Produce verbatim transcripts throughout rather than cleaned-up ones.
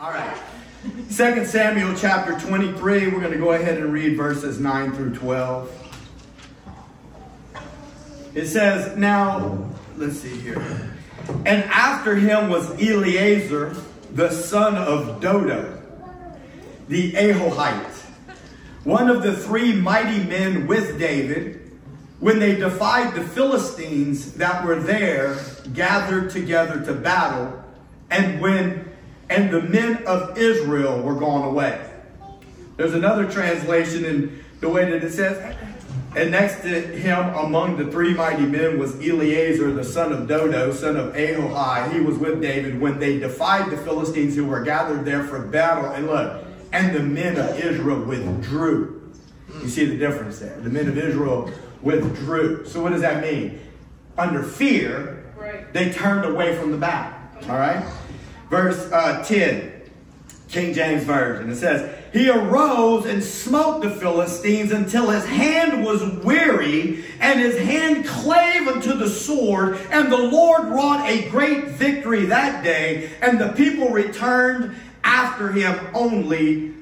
All right. Second Samuel chapter twenty-three. We're going to go ahead and read verses nine through twelve. It says, now, let's see here. And after him was Eliezer, the son of Dodo, the Ahohite, one of the three mighty men with David, when they defied the Philistines that were there, gathered together to battle, and when and the men of Israel were gone away. There's another translation in the way that it says, and next to him among the three mighty men was Eliezer, the son of Dodo, son of Ahohai. He was with David when they defied the Philistines who were gathered there for battle. And look, and the men of Israel withdrew. You see the difference there. The men of Israel withdrew. So what does that mean? Under fear, right, they turned away from the battle. All right? Verse uh, ten, King James Version. It says, he arose and smote the Philistines until his hand was weary, and his hand clave unto the sword. And the Lord wrought a great victory that day, and the people returned after him only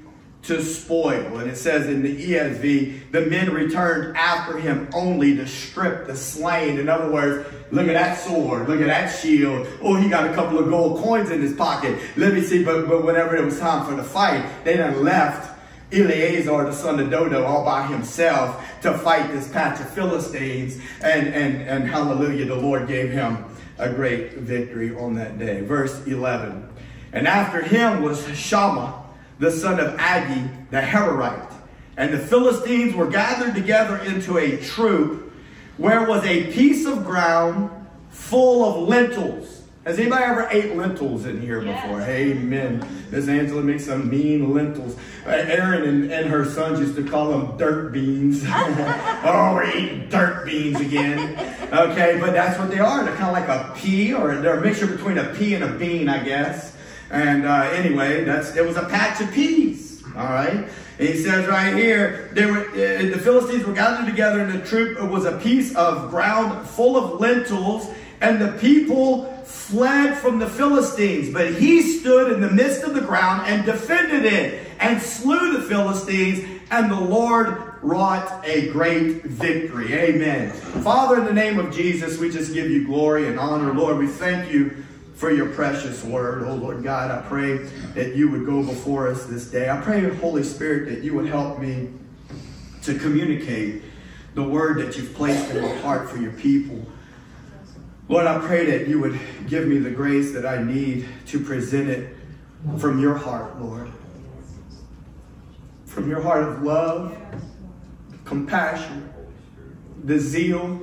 to spoil. And it says in the E S V, the men returned after him only to strip the slain. In other words, look at that sword. Look at that shield. Oh, he got a couple of gold coins in his pocket. Let me see. But, but whenever it was time for the fight, they done left Eleazar, the son of Dodo, all by himself to fight this patch of Philistines. And, and, and hallelujah, the Lord gave him a great victory on that day. Verse eleven. And after him was Shammah, the son of Agee, the Hararite. And the Philistines were gathered together into a troop, where was a piece of ground full of lentils. Has anybody ever ate lentils in here yes. before? Amen. Miss Angela makes some mean lentils. Aaron and, and her sons used to call them dirt beans. Oh, we're eating dirt beans again. Okay, but that's what they are. They're kind of like a pea, or they're a mixture between a pea and a bean, I guess. And uh, anyway, that's it was a patch of peas. All right. And he says right here, they were, uh, the Philistines were gathered together, and the troop was a piece of ground full of lentils. And the people fled from the Philistines. But he stood in the midst of the ground and defended it and slew the Philistines. And the Lord wrought a great victory. Amen. Father, in the name of Jesus, we just give you glory and honor. Lord, we thank you for your precious word. Oh, Lord God, I pray that you would go before us this day. I pray, Holy Spirit, that you would help me to communicate the word that you've placed in my heart for your people. Lord, I pray that you would give me the grace that I need to present it from your heart, Lord. From your heart of love, compassion, the zeal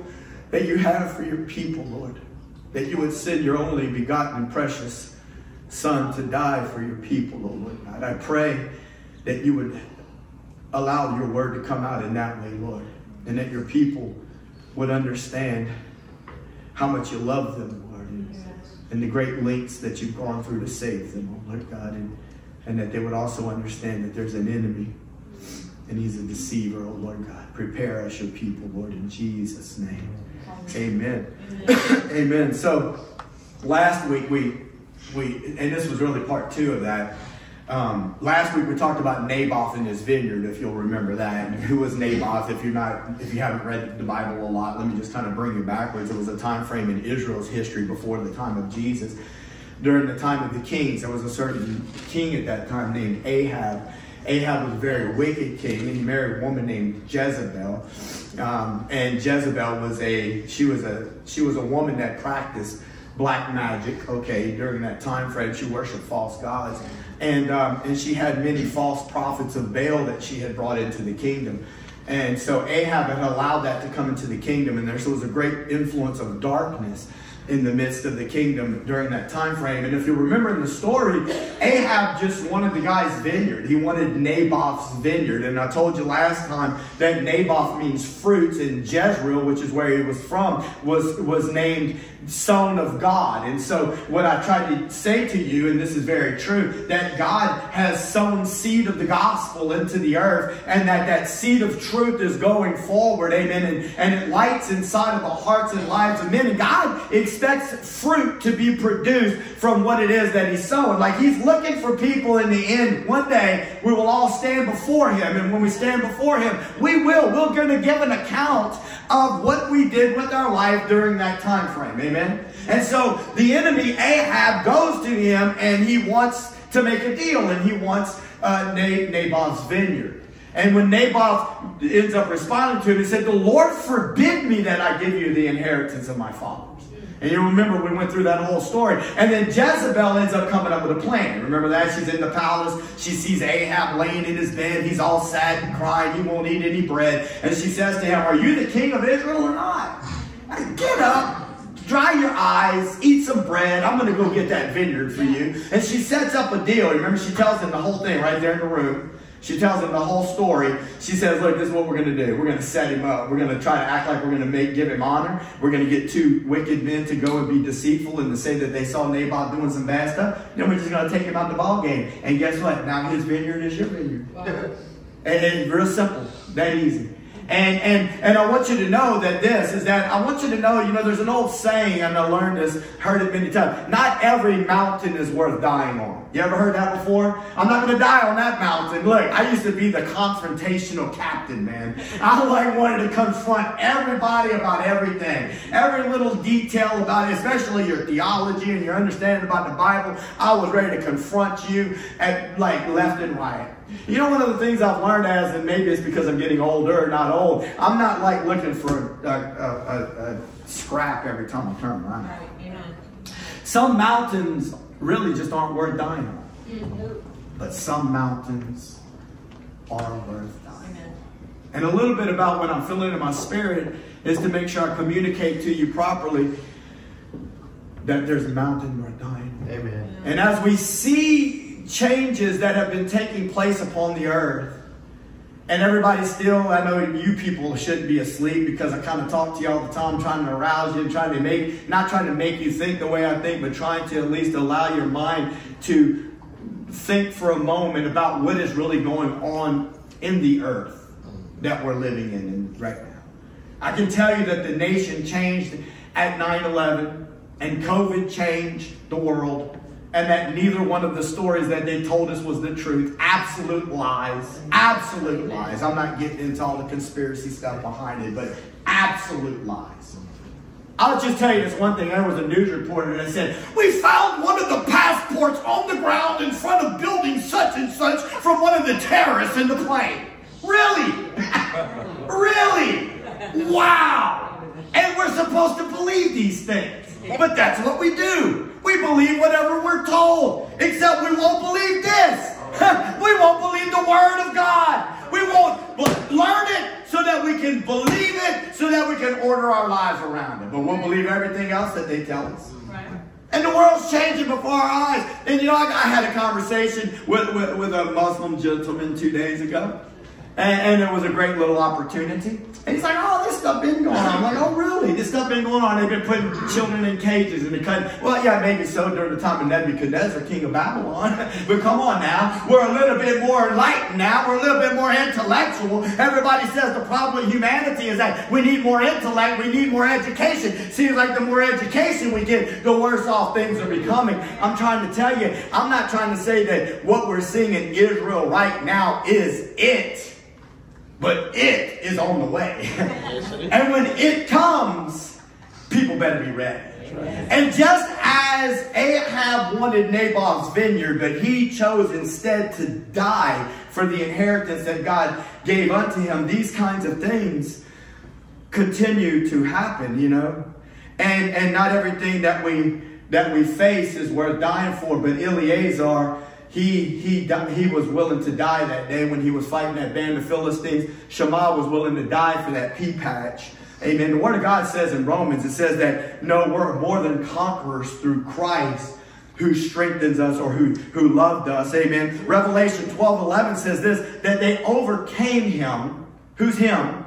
that you have for your people, Lord. That you would send your only begotten and precious Son to die for your people, O Lord God. I pray that you would allow your word to come out in that way, Lord, and that your people would understand how much you love them, Lord, and, and the great lengths that you've gone through to save them, O Lord God, and, and that they would also understand that there's an enemy and he's a deceiver, O Lord God. Prepare us, your people, Lord, in Jesus' name. Amen. Amen. Amen. So last week we, we, and this was really part two of that. Um, last week we talked about Naboth and his vineyard, if you'll remember that. And who was Naboth? If you're not, if you haven't read the Bible a lot, let me just kind of bring you backwards. It was a time frame in Israel's history before the time of Jesus. During the time of the kings, there was a certain king at that time named Ahab. Ahab was a very wicked king, and he married a woman named Jezebel. Um, and Jezebel was a she was a she was a woman that practiced black magic. Okay, during that time frame, she worshipped false gods, and um, and she had many false prophets of Baal that she had brought into the kingdom. And so Ahab had allowed that to come into the kingdom, and there so was a great influence of darkness in the midst of the kingdom during that time frame. And if you remember in the story, Ahab just wanted the guy's vineyard. He wanted Naboth's vineyard. And I told you last time that Naboth means fruits, and Jezreel, which is where he was from, was, was named Son of God. And so what I tried to say to you, and this is very true, that God has sown seed of the gospel into the earth, and that that seed of truth is going forward. Amen. And, and it lights inside of the hearts and lives of men. And God, it's expects fruit to be produced from what it is that he's sowing. Like, he's looking for people in the end. One day we will all stand before him. And when we stand before him, we will. We're going to give an account of what we did with our life during that time frame. Amen. And so the enemy, Ahab, goes to him and he wants to make a deal. And he wants uh, Naboth's vineyard. And when Naboth ends up responding to him, he said, "The Lord forbid me that I give you the inheritance of my fathers." And you remember we went through that whole story. And then Jezebel ends up coming up with a plan. Remember that? She's in the palace. She sees Ahab laying in his bed. He's all sad and crying. He won't eat any bread. And she says to him, "Are you the king of Israel or not? Get up. Dry your eyes, eat some bread. I'm going to go get that vineyard for you." And she sets up a deal. Remember, she tells him the whole thing right there in the room. She tells him the whole story. She says, "Look, this is what we're going to do. We're going to set him up. We're going to try to act like we're going to make give him honor. We're going to get two wicked men to go and be deceitful and to say that they saw Naboth doing some bad stuff. Then we're just going to take him out the ball game. And guess what? Now his vineyard is your vineyard." Wow. and, and real simple, that easy. And, and, and I want you to know that this is that I want you to know, you know, there's an old saying, and I learned this, heard it many times. Not every mountain is worth dying on. You ever heard that before? "I'm not going to die on that mountain." Look, I used to be the confrontational captain, man. I like wanted to confront everybody about everything. Every little detail about it, especially your theology and your understanding about the Bible. I was ready to confront you at like left and right. You know, one of the things I've learned as, and maybe it's because I'm getting older, not old, I'm not like looking for a, a, a, a scrap every time I turn around. Right, yeah. Some mountains really just aren't worth dying on. Mm-hmm. But some mountains are worth dying on. Amen. And a little bit about what I'm feeling in my spirit is to make sure I communicate to you properly that there's a mountain worth dying on. Amen. And as we see changes that have been taking place upon the earth, and everybody's still, I know you people shouldn't be asleep because I kind of talk to you all the time, trying to arouse you and trying to make, not trying to make you think the way I think, but trying to at least allow your mind to think for a moment about what is really going on in the earth that we're living in right now. I can tell you that the nation changed at nine eleven and COVID changed the world. And that neither one of the stories that they told us was the truth. Absolute lies. Absolute lies. I'm not getting into all the conspiracy stuff behind it, but absolute lies. I'll just tell you this one thing. There was a news reporter that said, "We found one of the passports on the ground in front of building such and such from one of the terrorists in the plane." Really? Really? Wow. And we're supposed to believe these things. But that's what we do. We believe whatever we're told, except we won't believe this. We won't believe the word of God. We won't learn it so that we can believe it, so that we can order our lives around it. But we'll believe everything else that they tell us. Right. And the world's changing before our eyes. And you know, I, I had a conversation with, with, with a Muslim gentleman two days ago. And, and it was a great little opportunity. And he's like, "Oh, this stuff been going on." I'm like, "Oh, really? This stuff been going on. They've been putting children in cages and they're cutting." Well, yeah, maybe so during the time of Nebuchadnezzar, king of Babylon. But come on now. We're a little bit more enlightened now. We're a little bit more intellectual. Everybody says the problem with humanity is that we need more intellect. We need more education. Seems like the more education we get, the worse off things are becoming. I'm trying to tell you, I'm not trying to say that what we're seeing in Israel right now is it. But it is on the way. And when it comes, people better be ready. And just as Ahab wanted Naboth's vineyard, but he chose instead to die for the inheritance that God gave unto him, these kinds of things continue to happen, you know. And, and not everything that we, that we face is worth dying for, but Eleazar, He, he, he was willing to die that day when he was fighting that band of Philistines. Shammah was willing to die for that pea patch. Amen. The Word of God says in Romans, it says that, no, we're more than conquerors through Christ who strengthens us or who, who loved us. Amen. Revelation twelve eleven says this, that they overcame him. Who's him?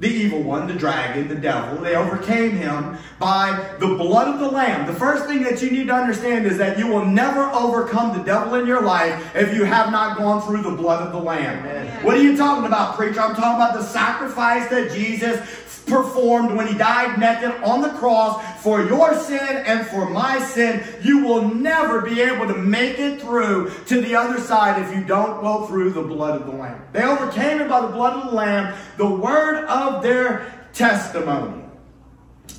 The evil one, the dragon, the devil. They overcame him by the blood of the Lamb. The first thing that you need to understand is that you will never overcome the devil in your life if you have not gone through the blood of the Lamb. Amen. What are you talking about, preacher? I'm talking about the sacrifice that Jesus performed when he died naked on the cross for your sin and for my sin. You will never be able to make it through to the other side if you don't go through the blood of the Lamb. They overcame it by the blood of the Lamb, the word of their testimony.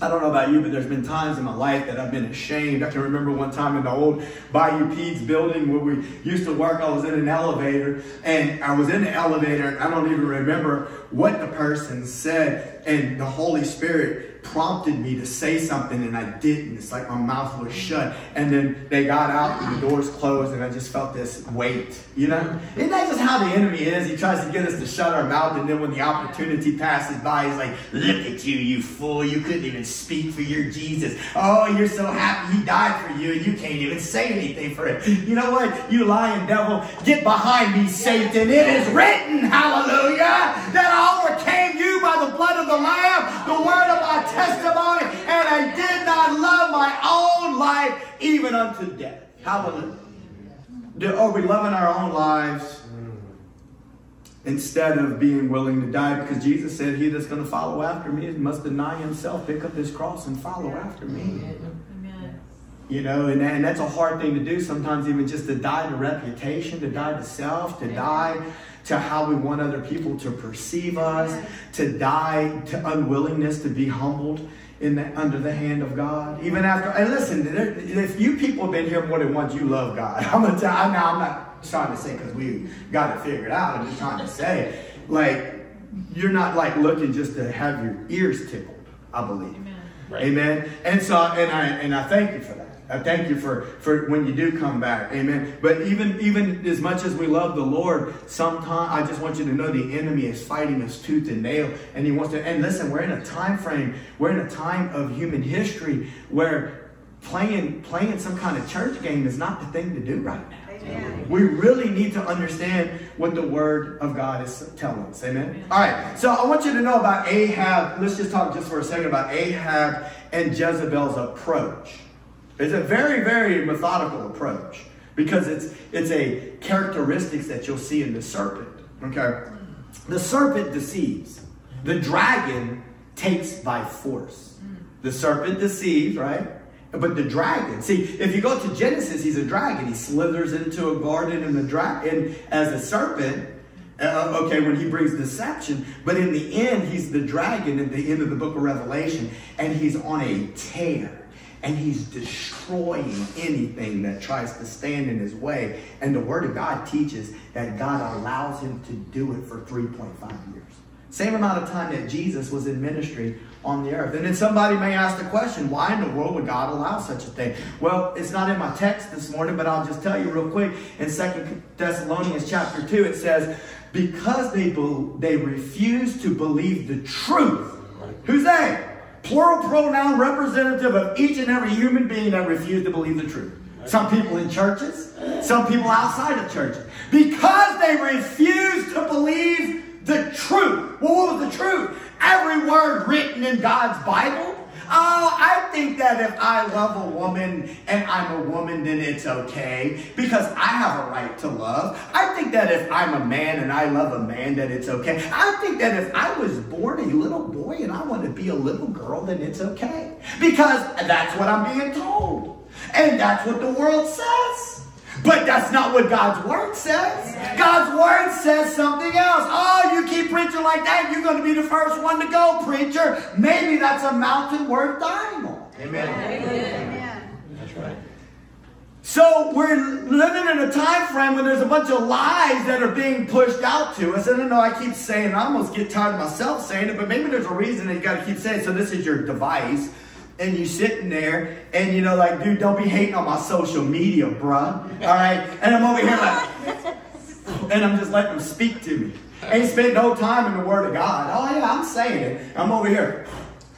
I don't know about you, but there's been times in my life that I've been ashamed. I can remember one time in the old Bayou Pieds building where we used to work. I was in an elevator, and I was in the elevator, and I don't even remember what the person said, and the Holy Spirit prompted me to say something, and I didn't. It's like my mouth was shut, and then they got out, and the doors closed, and I just felt this weight, you know? Isn't that just how the enemy is? He tries to get us to shut our mouth, and then when the opportunity passes by, he's like, look at you, you fool. You couldn't even speak for your Jesus. Oh, you're so happy he died for you, and you can't even say anything for him. You know what? You lying devil, get behind me, Satan. It is written, hallelujah, that I overcame you by the blood of the Lamb, the word of my testimony, and I did not love my own life even unto death. Hallelujah. Are we loving our own lives instead of being willing to die? Because Jesus said, he that's going to follow after me must deny himself, pick up his cross, and follow after me. You know, and, and that's a hard thing to do sometimes, even just to die to reputation, to die to self, to die to how we want other people to perceive us, to die to unwillingness to be humbled in the, under the hand of God. Even after, and listen, there, if you people have been here more than once, you love God. I'm gonna tell, I'm not, I'm not trying to say because we got it figured out. I'm just trying to say, like, you're not like looking just to have your ears tickled, I believe. Amen. Right. Amen. And so, and I and I thank you for that. I thank you for, for when you do come back. Amen. But even, even as much as we love the Lord, sometimes I just want you to know the enemy is fighting us tooth and nail. And he wants to, and listen, we're in a time frame. We're in a time of human history where playing, playing some kind of church game is not the thing to do right now. Amen. We really need to understand what the word of God is telling us. Amen. Amen. All right. So I want you to know about Ahab. Let's just talk just for a second about Ahab and Jezebel's approach. It's a very, very methodical approach because it's it's a characteristics that you'll see in the serpent. Okay, the serpent deceives. The dragon takes by force. The serpent deceives, right? But the dragon, see, if you go to Genesis, he's a dragon. He slithers into a garden and the dragon as a serpent. Uh, okay, when he brings deception, but in the end, he's the dragon at the end of the book of Revelation, and he's on a tear. And he's destroying anything that tries to stand in his way. And the word of God teaches that God allows him to do it for three point five years. Same amount of time that Jesus was in ministry on the earth. And then somebody may ask the question, why in the world would God allow such a thing? Well, it's not in my text this morning, but I'll just tell you real quick. In Second Thessalonians chapter two, it says, because they, be they refuse to believe the truth. Who's they? Plural pronoun representative of each and every human being that refused to believe the truth. Some people in churches, some people outside of churches. Because they refused to believe the truth. Well, what was the truth? Every word written in God's Bible. Oh, I think that if I love a woman and I'm a woman, then it's okay because I have a right to love. I think that if I'm a man and I love a man, that it's okay. I think that if I was born a little boy and I want to be a little girl, then it's okay because that's what I'm being told and that's what the world says. But that's not what God's word says. God's word says something else. Oh, you keep preaching like that, you're going to be the first one to go, preacher. Maybe that's a mountain worth dying on. Amen. Amen. That's right. So we're living in a time frame where there's a bunch of lies that are being pushed out to us. I don't know, I keep saying, I almost get tired of myself saying it, but maybe there's a reason that you got to keep saying it. So this is your device. And you sitting there, and you know, like, dude, don't be hating on my social media, bruh. All right? And I'm over here like, and I'm just letting them speak to me. Ain't spent no time in the Word of God. Oh, yeah, I'm saying it. I'm over here.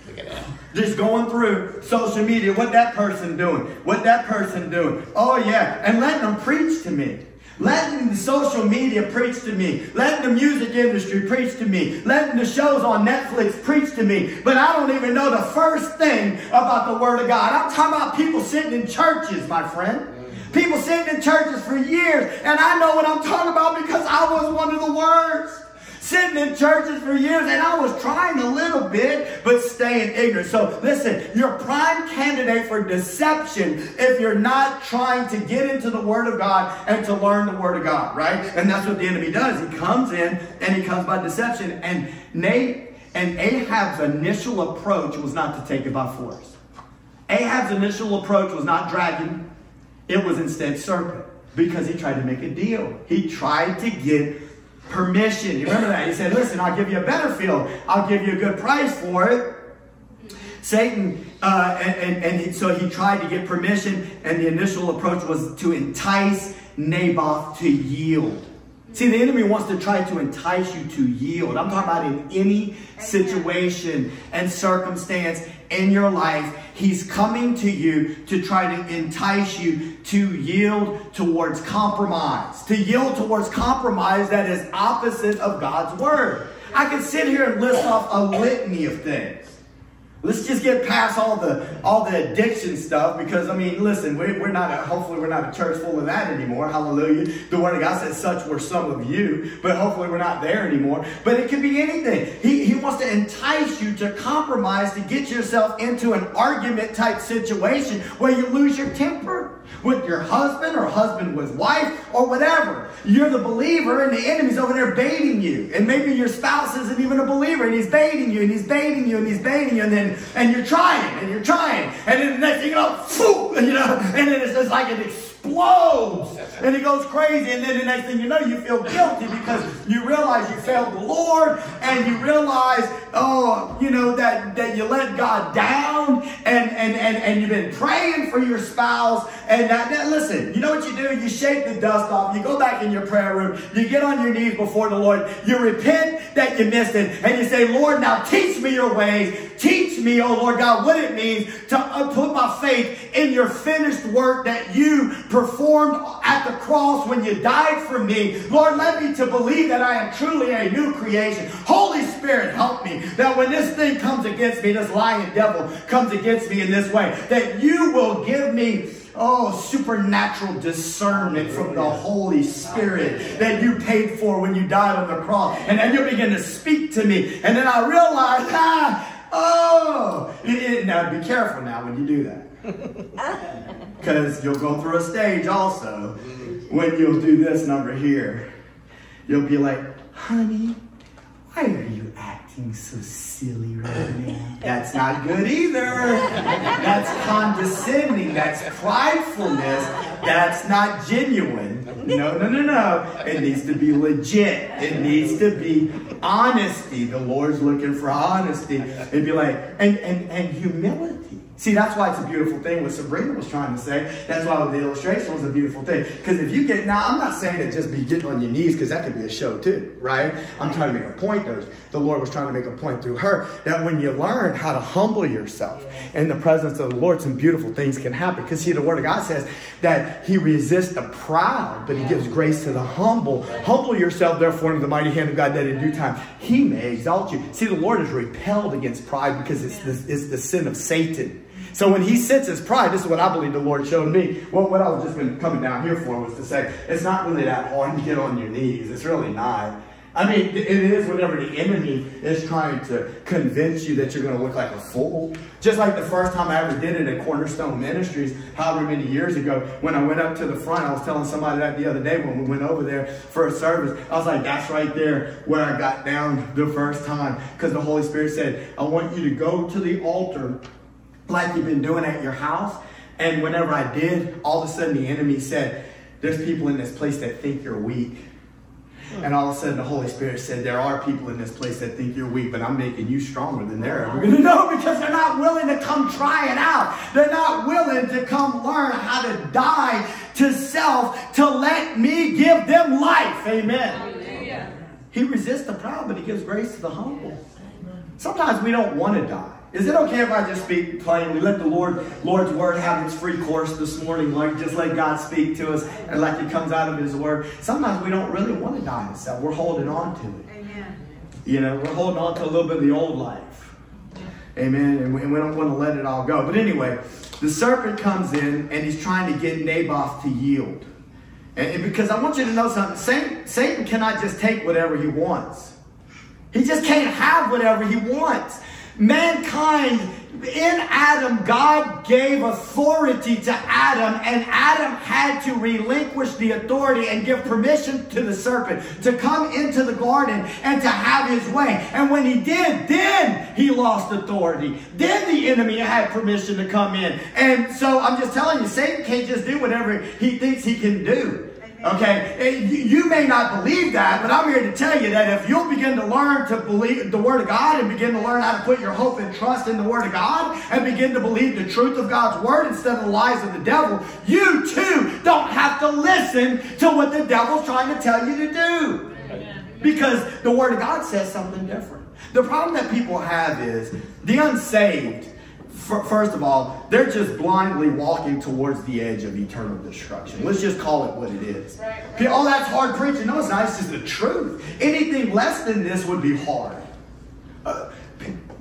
Look at that. Just going through social media. What that person doing? What that person doing? Oh, yeah. And letting them preach to me. Letting the social media preach to me. Letting the music industry preach to me. Letting the shows on Netflix preach to me. But I don't even know the first thing about the Word of God. I'm talking about people sitting in churches, my friend. People sitting in churches for years. And I know what I'm talking about because I was one of the words. sitting in churches for years, and I was trying a little bit, but staying ignorant. So listen, you're a prime candidate for deception if you're not trying to get into the Word of God and to learn the Word of God, right? And that's what the enemy does. He comes in, and he comes by deception. And Nate and Ahab's initial approach was not to take it by force. Ahab's initial approach was not dragon. It was instead serpent, because he tried to make a deal. He tried to get permission. You remember that? He said, listen, I'll give you a better field. I'll give you a good price for it. Satan, uh, and, and, and he, so he tried to get permission, and the initial approach was to entice Naboth to yield. See, the enemy wants to try to entice you to yield. I'm talking about in any situation and circumstance in your life. He's coming to you to try to entice you to yield towards compromise. To yield towards compromise that is opposite of God's word. I could sit here and list off a litany of things. Let's just get past all the all the addiction stuff, because, I mean, listen, we're, we're not, a, hopefully we're not a church full of that anymore. Hallelujah. The Word of God says such were some of you, but hopefully we're not there anymore. But it could be anything. He, he wants to entice you to compromise, to get yourself into an argument type situation where you lose your temper with your husband or husband with wife or whatever. You're the believer and the enemy's over there baiting you. And maybe your spouse isn't even a believer, and he's baiting you and he's baiting you and he's baiting you. And then And you're trying, and you're trying, and then the next thing you know, whoop, you know, and then it's just like it explodes, and it goes crazy, and then the next thing you know, you feel guilty because you realize you failed the Lord, and you realize, oh, you know, that, that you let God down, and, and, and, and you've been praying for your spouse, and that, that, listen, you know what you do? You shake the dust off, you go back in your prayer room, you get on your knees before the Lord, you repent that you missed it, and you say, Lord, now teach me your ways. Teach me, oh Lord God, what it means to put my faith in your finished work that you performed at the cross when you died for me. Lord, let me to believe that I am truly a new creation. Holy Spirit, help me that when this thing comes against me, this lying devil comes against me in this way, that you will give me, oh, supernatural discernment from the Holy Spirit that you paid for when you died on the cross. And then you begin to speak to me. And then I realize, ah, oh, it, it, now be careful now when you do that, because you'll go through a stage also when you'll do this number here. You'll be like, honey, why are you acting so silly right now? That's not good either. That's condescending. That's pridefulness. That's not genuine. No, no, no, no. It needs to be legit. It needs to be honesty. The Lord's looking for honesty. It'd be like, and, and, and humility. See, that's why it's a beautiful thing what Sabrina was trying to say. That's why the illustration was a beautiful thing. Because if you get, now I'm not saying to just be getting on your knees, because that could be a show too, right? I'm trying to make a point though. The Lord was trying to make a point through her that when you learn how to humble yourself in the presence of the Lord, some beautiful things can happen. Because see, the Word of God says that He resists the proud, but He gives grace to the humble. Humble yourself, therefore, under the mighty hand of God, that in due time He may exalt you. See, the Lord is repelled against pride because it's the, it's the sin of Satan. So when he sits as pride, this is what I believe the Lord showed me. Well, what I was just been coming down here for was to say, it's not really that hard to get on your knees. It's really not. I mean, it is whenever the enemy is trying to convince you that you're going to look like a fool. Just like the first time I ever did it at Cornerstone Ministries, however many years ago, when I went up to the front, I was telling somebody that the other day when we went over there for a service. I was like, that's right there where I got down the first time. Because the Holy Spirit said, I want you to go to the altar like you've been doing at your house. And whenever I did, all of a sudden the enemy said, there's people in this place that think you're weak. And all of a sudden the Holy Spirit said, there are people in this place that think you're weak, but I'm making you stronger than they're ever going to know, because they're not willing to come try it out. They're not willing to come learn how to die to self, to let me give them life. Amen. Hallelujah. He resists the proud, but he gives grace to the humble. Sometimes we don't want to die. Is it okay if I just speak plainly? Let the Lord, Lord's word have its free course this morning. Like, just let God speak to us, and like it comes out of His word. Sometimes we don't really want to die to self. We're holding on to it. Amen. You know, we're holding on to a little bit of the old life. Amen. And we, and we don't want to let it all go. But anyway, the serpent comes in and he's trying to get Naboth to yield. And, and because I want you to know something, Satan, Satan cannot just take whatever he wants. He just can't have whatever he wants. Mankind, in Adam, God gave authority to Adam, and Adam had to relinquish the authority and give permission to the serpent to come into the garden and to have his way. And when he did, then he lost authority. Then the enemy had permission to come in. And so I'm just telling you, Satan can't just do whatever he thinks he can do. Okay, you may not believe that, but I'm here to tell you that if you'll begin to learn to believe the Word of God and begin to learn how to put your hope and trust in the Word of God and begin to believe the truth of God's Word instead of the lies of the devil, you too don't have to listen to what the devil's trying to tell you to do. Because the Word of God says something different. The problem that people have is the unsaved, first of all, they're just blindly walking towards the edge of eternal destruction. Let's just call it what it is. Right, right. Oh, that's hard preaching. No, it's not. It's just the truth. Anything less than this would be hard. Uh,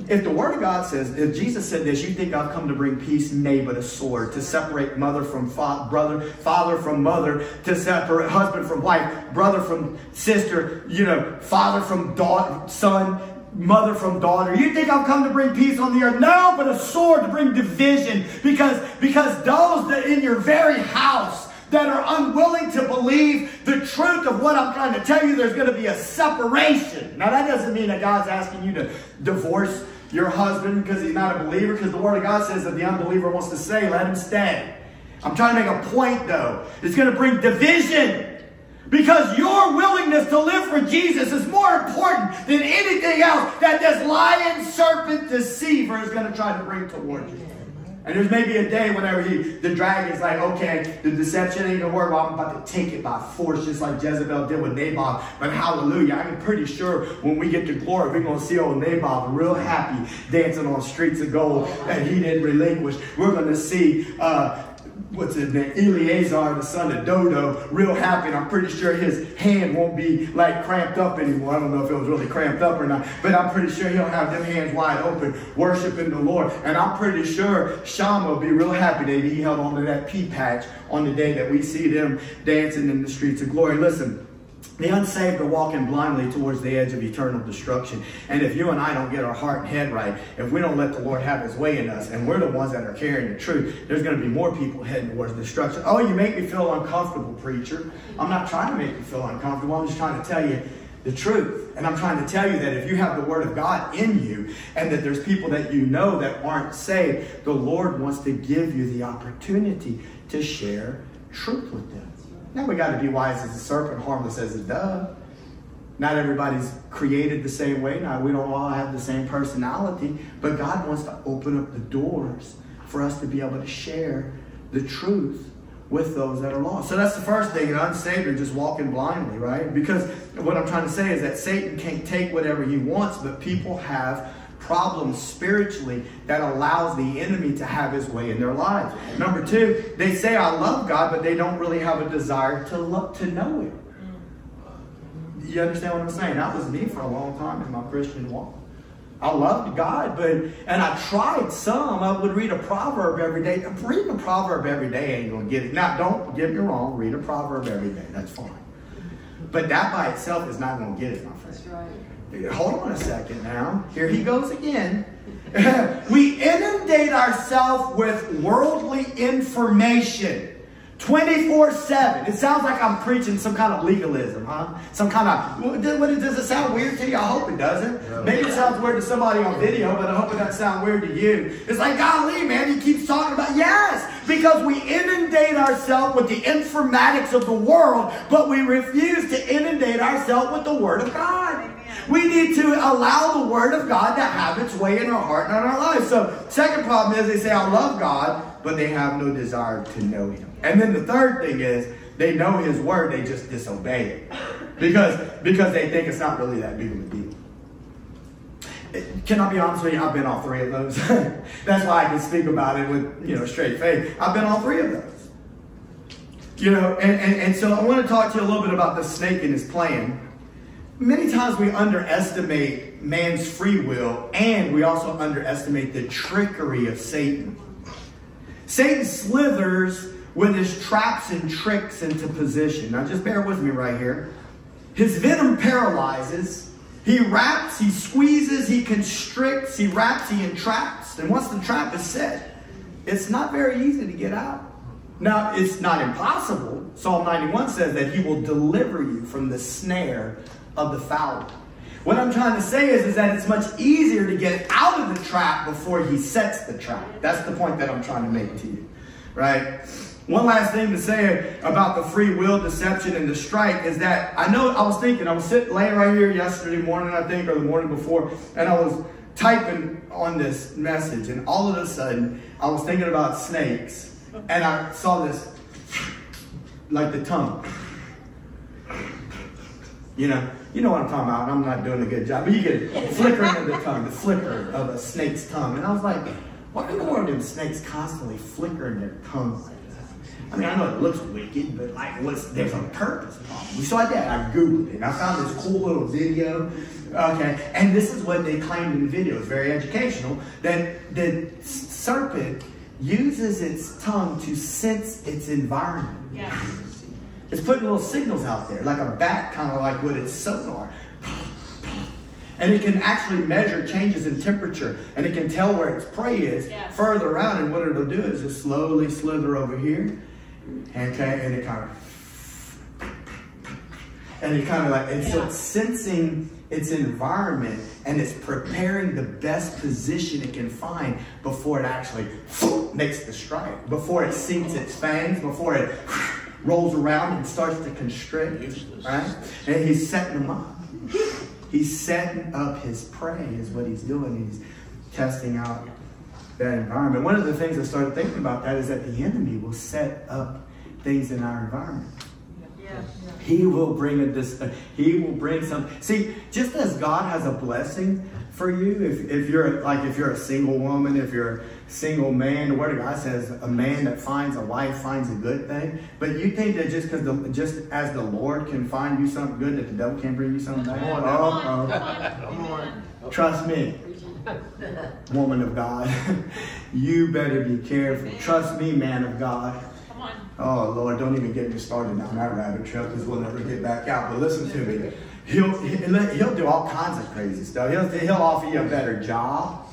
if the Word of God says, if Jesus said this, you think I've come to bring peace? Nay, but a sword, to separate mother from fa brother, father from mother, to separate husband from wife, brother from sister, you know, father from daughter, son, mother from daughter. You think I've come to bring peace on the earth? No, but a sword to bring division. Because, because those that in your very house that are unwilling to believe the truth of what I'm trying to tell you, there's going to be a separation. Now, that doesn't mean that God's asking you to divorce your husband because he's not a believer, because the Word of God says that the unbeliever wants to stay, let him stay. I'm trying to make a point, though. It's going to bring division. Because your willingness to live for Jesus is more important than anything else that this lion, serpent, deceiver is going to try to bring towards you. And there's maybe a day whenever he, the dragon's like, okay, the deception ain't gonna work. Well, I'm about to take it by force, just like Jezebel did with Naboth. But hallelujah, I'm pretty sure when we get to glory, we're gonna see old Naboth real happy dancing on streets of gold that he didn't relinquish. We're gonna see Uh, what's his name, Eleazar, the son of Dodo, real happy, and I'm pretty sure his hand won't be like cramped up anymore. I don't know if it was really cramped up or not, but I'm pretty sure he'll have them hands wide open, worshiping the Lord. And I'm pretty sure Shammah will be real happy that he held onto that pea patch on the day that we see them dancing in the streets of glory. Listen, the unsaved are walking blindly towards the edge of eternal destruction. And if you and I don't get our heart and head right, if we don't let the Lord have his way in us, and we're the ones that are carrying the truth, there's going to be more people heading towards destruction. Oh, you make me feel uncomfortable, preacher. I'm not trying to make you feel uncomfortable. I'm just trying to tell you the truth. And I'm trying to tell you that if you have the Word of God in you, and that there's people that you know that aren't saved, the Lord wants to give you the opportunity to share truth with them. Now we got to be wise as a serpent, harmless as a dove. Not everybody's created the same way. Now we don't all have the same personality, but God wants to open up the doors for us to be able to share the truth with those that are lost. So that's the first thing, an unsaved are just walking blindly, right? Because what I'm trying to say is that Satan can't take whatever he wants, but people have problems spiritually that allows the enemy to have his way in their lives. Number two, they say, I love God, but they don't really have a desire to love, to know him. You understand what I'm saying? That was me for a long time in my Christian walk. I loved God, but, and I tried some. I would read a proverb every day. Reading a proverb every day ain't going to get it. Now, don't get me wrong. Read a proverb every day. That's fine. But that by itself is not going to get it, my friend. That's right. Hold on a second now. Here he goes again. We inundate ourselves with worldly information twenty-four seven. It sounds like I'm preaching some kind of legalism, huh? Some kind of, does it sound weird to you? I hope it doesn't. Maybe it sounds weird to somebody on video, but I hope it doesn't sound weird to you. It's like, golly, man, he keeps talking about, yes, because we inundate ourselves with the informatics of the world, but we refuse to inundate ourselves with the Word of God. We need to allow the Word of God to have its way in our heart and in our lives. So, second problem is they say, I love God, but they have no desire to know him. And then the third thing is they know his Word, they just disobey it. Because, because they think it's not really that big of a deal. It, can I be honest with you? I've been all three of those. That's why I can speak about it with, you know, straight faith. I've been all three of those. You know, and, and, and so I want to talk to you a little bit about the snake and his plan. Many times we underestimate man's free will, and we also underestimate the trickery of Satan. Satan slithers with his traps and tricks into position. Now just bear with me right here. His venom paralyzes, He wraps, he squeezes, he constricts, he wraps, he entraps. And once the trap is set, it's not very easy to get out. Now, it's not impossible. Psalm ninety-one says that he will deliver you from the snare of the fowler. What I'm trying to say is, is that it's much easier to get out of the trap before he sets the trap. That's the point that I'm trying to make to you, right? One last thing to say about the free will, deception, and the strike is that I know I was thinking, I was sitting laying right here yesterday morning, I think, or the morning before, and I was typing on this message, and all of a sudden, I was thinking about snakes, and I saw this, like the tongue. You know, you know what I'm talking about, I'm not doing a good job, but you get it, flickering of the tongue, the flicker of a snake's tongue, and I was like, why do you want them snakes constantly flickering their tongues? I mean, I know it looks wicked, but like, what's, there's a purpose problem. We saw that. I Googled it, and I found this cool little video. Okay, and this is what they claimed in the video. It's very educational. That the serpent uses its tongue to sense its environment. Yeah. It's putting little signals out there, like a bat, kind of like with its sonar. And it can actually measure changes in temperature, and it can tell where its prey is, yes, further out, and what it'll do is just slowly slither over here. Okay, and it kind of, and it kind of like, and yeah, so it's sensing its environment, and it's preparing the best position it can find before it actually makes the strike, before it sinks its fangs, before it rolls around and starts to constrict, right? And he's setting them up. He's setting up his prey is what he's doing. He's testing out that environment. One of the things I started thinking about that is that the enemy will set up things in our environment. Yeah. He will bring a dis he will bring some. See, just as God has a blessing for you, if, if you're like if you're a single woman, if you're a single man, the word of God says a man that finds a wife finds a good thing. But you think that just because the just as the Lord can find you something good, that the devil can't bring you something bad? Come on, oh, come on, oh. Come on. Trust me. Woman of God, you better be careful. Trust me, man of God. Come on. Oh, Lord, don't even get me started down that rabbit trail because we'll never get back out. But listen to me. He'll, he'll do all kinds of crazy stuff. He'll, he'll offer you a better job.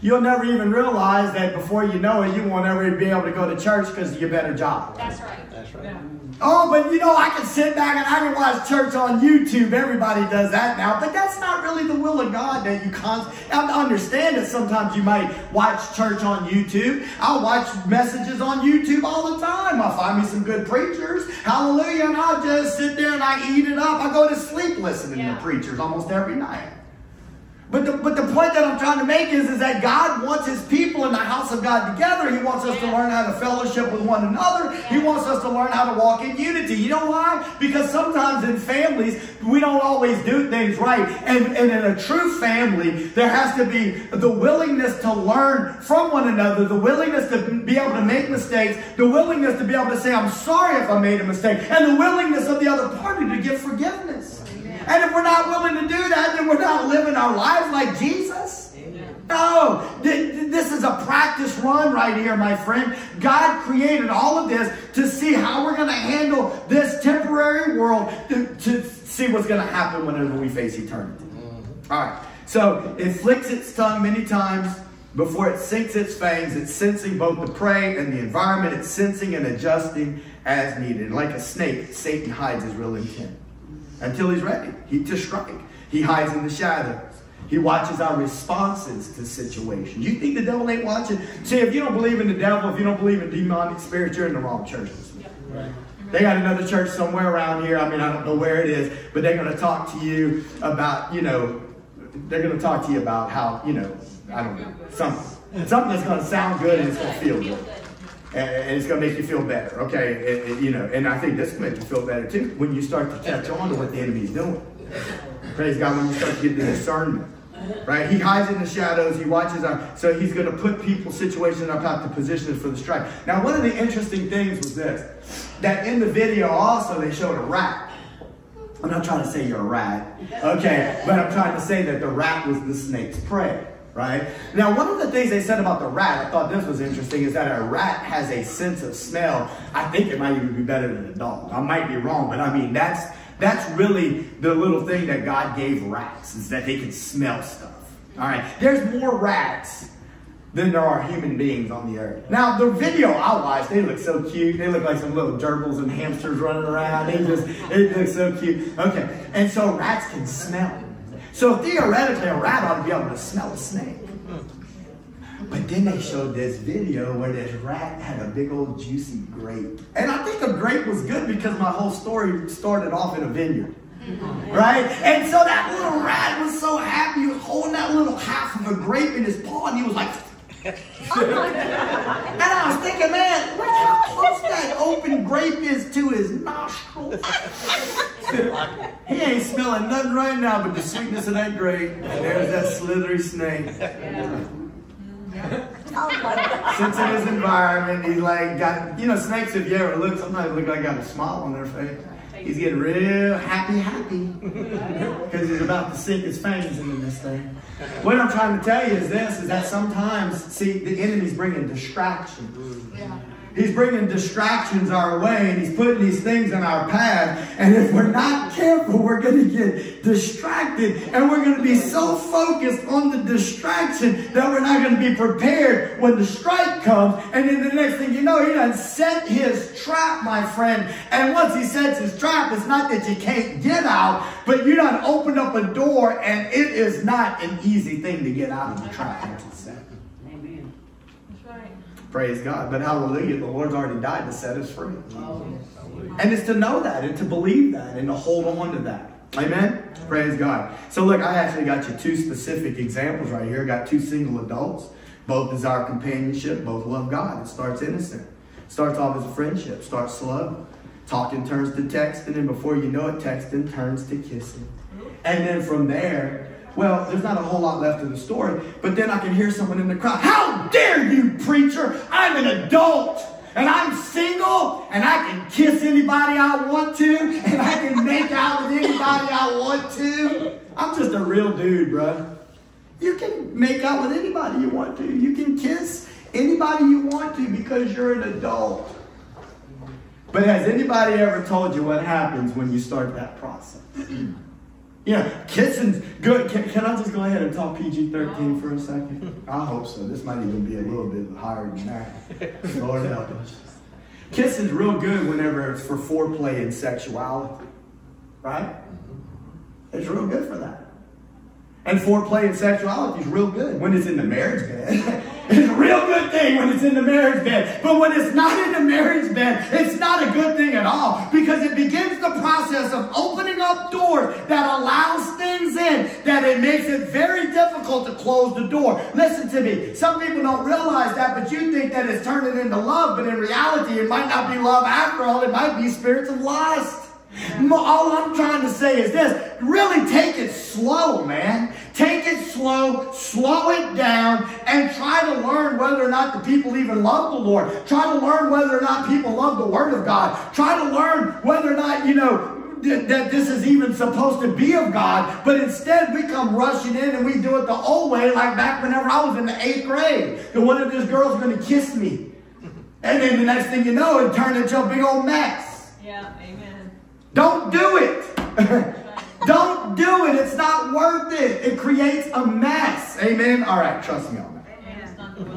You'll never even realize that before you know it, you won't ever be able to go to church because of your better job. That's right. That's right. Yeah. Oh, but you know, I can sit back and I can watch church on YouTube. Everybody does that now. But that's not really the will of God that you constantly... I understand that sometimes you might watch church on YouTube. I'll watch messages on YouTube all the time. I'll find me some good preachers. Hallelujah. And I'll just sit there and I eat it up. I go to sleep listening yeah. to preachers almost every night. But the, but the point that I'm trying to make is, is that God wants his people in the house of God together. He wants us yeah. to learn how to fellowship with one another. Yeah. He wants us to learn how to walk in unity. You know why? Because sometimes in families, we don't always do things right. And, and in a true family, there has to be the willingness to learn from one another, the willingness to be able to make mistakes, the willingness to be able to say, I'm sorry if I made a mistake, and the willingness of the other party to give forgiveness. And if we're not willing to do that, then we're not living our lives like Jesus. Amen. No, this is a practice run right here, my friend. God created all of this to see how we're going to handle this temporary world, to, to see what's going to happen whenever we face eternity. Mm-hmm. All right, so it flicks its tongue many times before it sinks its fangs. It's sensing both the prey and the environment. It's sensing and adjusting as needed. Like a snake, Satan hides his real intent until he's ready he, to strike. He hides in the shadows. He watches our responses to situations. You think the devil ain't watching? See, if you don't believe in the devil, if you don't believe in demonic spirits, you're in the wrong churches. Yep. Right. They got another church somewhere around here. I mean, I don't know where it is, but they're going to talk to you about, you know, they're going to talk to you about how, you know, I don't know, something. Something that's going to sound good and it's going to feel good. And it's going to make you feel better, okay? It, it, you know, and I think this will make you feel better, too, when you start to catch on to what the enemy's doing. Praise God, when you start to get the discernment, right? He hides in the shadows. He watches our... So he's going to put people, situations in our path to position for the strike. Now, one of the interesting things was this, that in the video also they showed a rat. I'm not trying to say you're a rat, okay? But I'm trying to say that the rat was the snake's prey. Right? Now, one of the things they said about the rat, I thought this was interesting, is that a rat has a sense of smell. I think it might even be better than a dog. I might be wrong, but I mean, that's That's really the little thing that God gave rats, is that they could smell stuff. All right, there's more rats than there are human beings on the earth. Now, the video I watched, they look so cute. They look like some little gerbils and hamsters running around. They just, it looks so cute. Okay, and so rats can smell. So theoretically, a rat ought to be able to smell a snake. But then they showed this video where this rat had a big old juicy grape. And I think a grape was good because my whole story started off in a vineyard. Right? And so that little rat was so happy. He was holding that little half of a grape in his paw and he was like, oh my God. And I was thinking, man, look how close that open grape is to his nostrils. He ain't smelling nothing right now but the sweetness of that grape. And there's that slithery snake. Since in his environment, he's like got, you know, snakes, if you ever look, sometimes look like they got a smile on their face. He's getting real happy, happy, because he's about to sink his fangs into this thing. What I'm trying to tell you is this, is that sometimes, see, the enemy's bringing distractions. Yeah. He's bringing distractions our way, and he's putting these things in our path. And if we're not careful, we're going to get distracted. And we're going to be so focused on the distraction that we're not going to be prepared when the strike comes. And then the next thing you know, he done set his trap, my friend. And once he sets his trap, it's not that you can't get out, but you done opened up a door, and it is not an easy thing to get out of the trap. Praise God. But hallelujah, the Lord's already died to set us free. And it's to know that and to believe that and to hold on to that. Amen? Praise God. So look, I actually got you two specific examples right here. I got two single adults. Both desire companionship. Both love God. It starts innocent. Starts off as a friendship. Starts slow. Talking turns to texting. And before you know it, texting turns to kissing. And then from there, well, there's not a whole lot left of the story, but then I can hear someone in the crowd, how dare you, preacher? I'm an adult, and I'm single, and I can kiss anybody I want to, and I can make out with anybody I want to. I'm just a real dude, bro. You can make out with anybody you want to. You can kiss anybody you want to because you're an adult. But has anybody ever told you what happens when you start that process? You know, kissing's good. Can, can I just go ahead and talk P G thirteen for a second? I hope so. This might even be a little bit higher than that. Lord help us. Kissing's real good whenever it's for foreplay and sexuality. Right? It's real good for that. And foreplay and sexuality is real good when it's in the marriage bed. It's a real good thing when it's in the marriage bed. But when it's not in the marriage bed, it's not a good thing at all. Because it begins the process of opening up doors that allows things in, that it makes it very difficult to close the door. Listen to me. Some people don't realize that, but you think that it's turning into love. But in reality, it might not be love after all. It might be spirits of lust. All I'm trying to say is this. Really take it slow, man. Take it slow, slow it down, and try to learn whether or not the people even love the Lord. Try to learn whether or not people love the Word of God. Try to learn whether or not, you know, th that this is even supposed to be of God. But instead, we come rushing in and we do it the old way, like back whenever I was in the eighth grade. And one of these girls going to kiss me. And then the next thing you know, it turned into a big old mess. Yeah, amen. Don't do it. Don't do it. It's not worth it. It creates a mess. Amen? All right, trust me on that.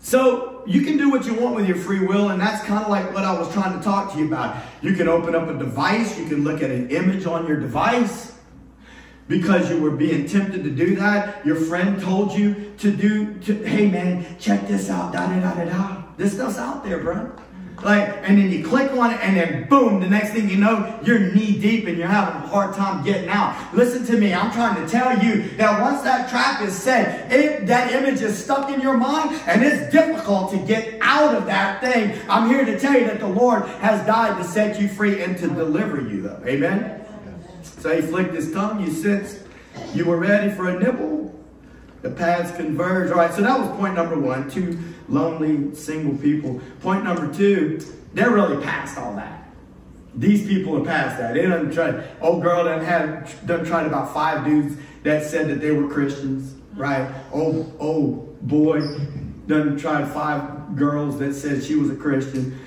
So you can do what you want with your free will, and that's kind of like what I was trying to talk to you about. You can open up a device. You can look at an image on your device. Because you were being tempted to do that, your friend told you to do, to, hey, man, check this out, da-da-da-da-da. This stuff's out there, bro. Like, and then you click on it, and then boom, the next thing you know, you're knee deep and you're having a hard time getting out. Listen to me, I'm trying to tell you that once that trap is set, it, that image is stuck in your mind, and it's difficult to get out of that thing. I'm here to tell you that the Lord has died to set you free and to deliver you, though. Amen? So he flicked his tongue, you sensed you were ready for a nibble. The paths converge. All right, so that was point number one, two lonely, single people. Point number two, they're really past all that. These people are past that. They done tried, old girl done, had, done tried about five dudes that said that they were Christians, right? Old, old boy done tried five girls that said she was a Christian.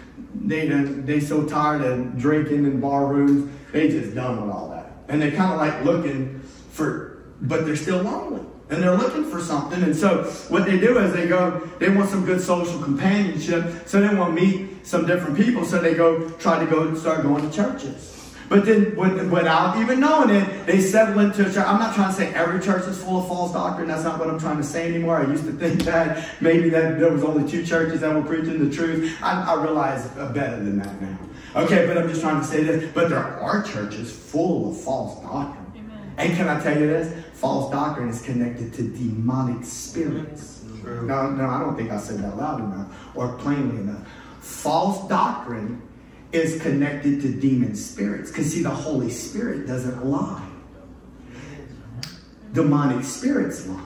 They they so tired of drinking in bar rooms. They just done with all that. And they kind of like looking for, but they're still lonely. And they're looking for something. And so what they do is they go, they want some good social companionship. So they want to meet some different people. So they go try to go start going to churches. But then without even knowing it, they settle into a church. I'm not trying to say every church is full of false doctrine. That's not what I'm trying to say anymore. I used to think that maybe that there was only two churches that were preaching the truth. I, I realize better than that now. Okay, but I'm just trying to say this. But there are churches full of false doctrine. Amen. And can I tell you this? False doctrine is connected to demonic spirits. True. No, no, I don't think I said that loud enough or plainly enough. False doctrine is connected to demon spirits. Because see, the Holy Spirit doesn't lie. Demonic spirits lie.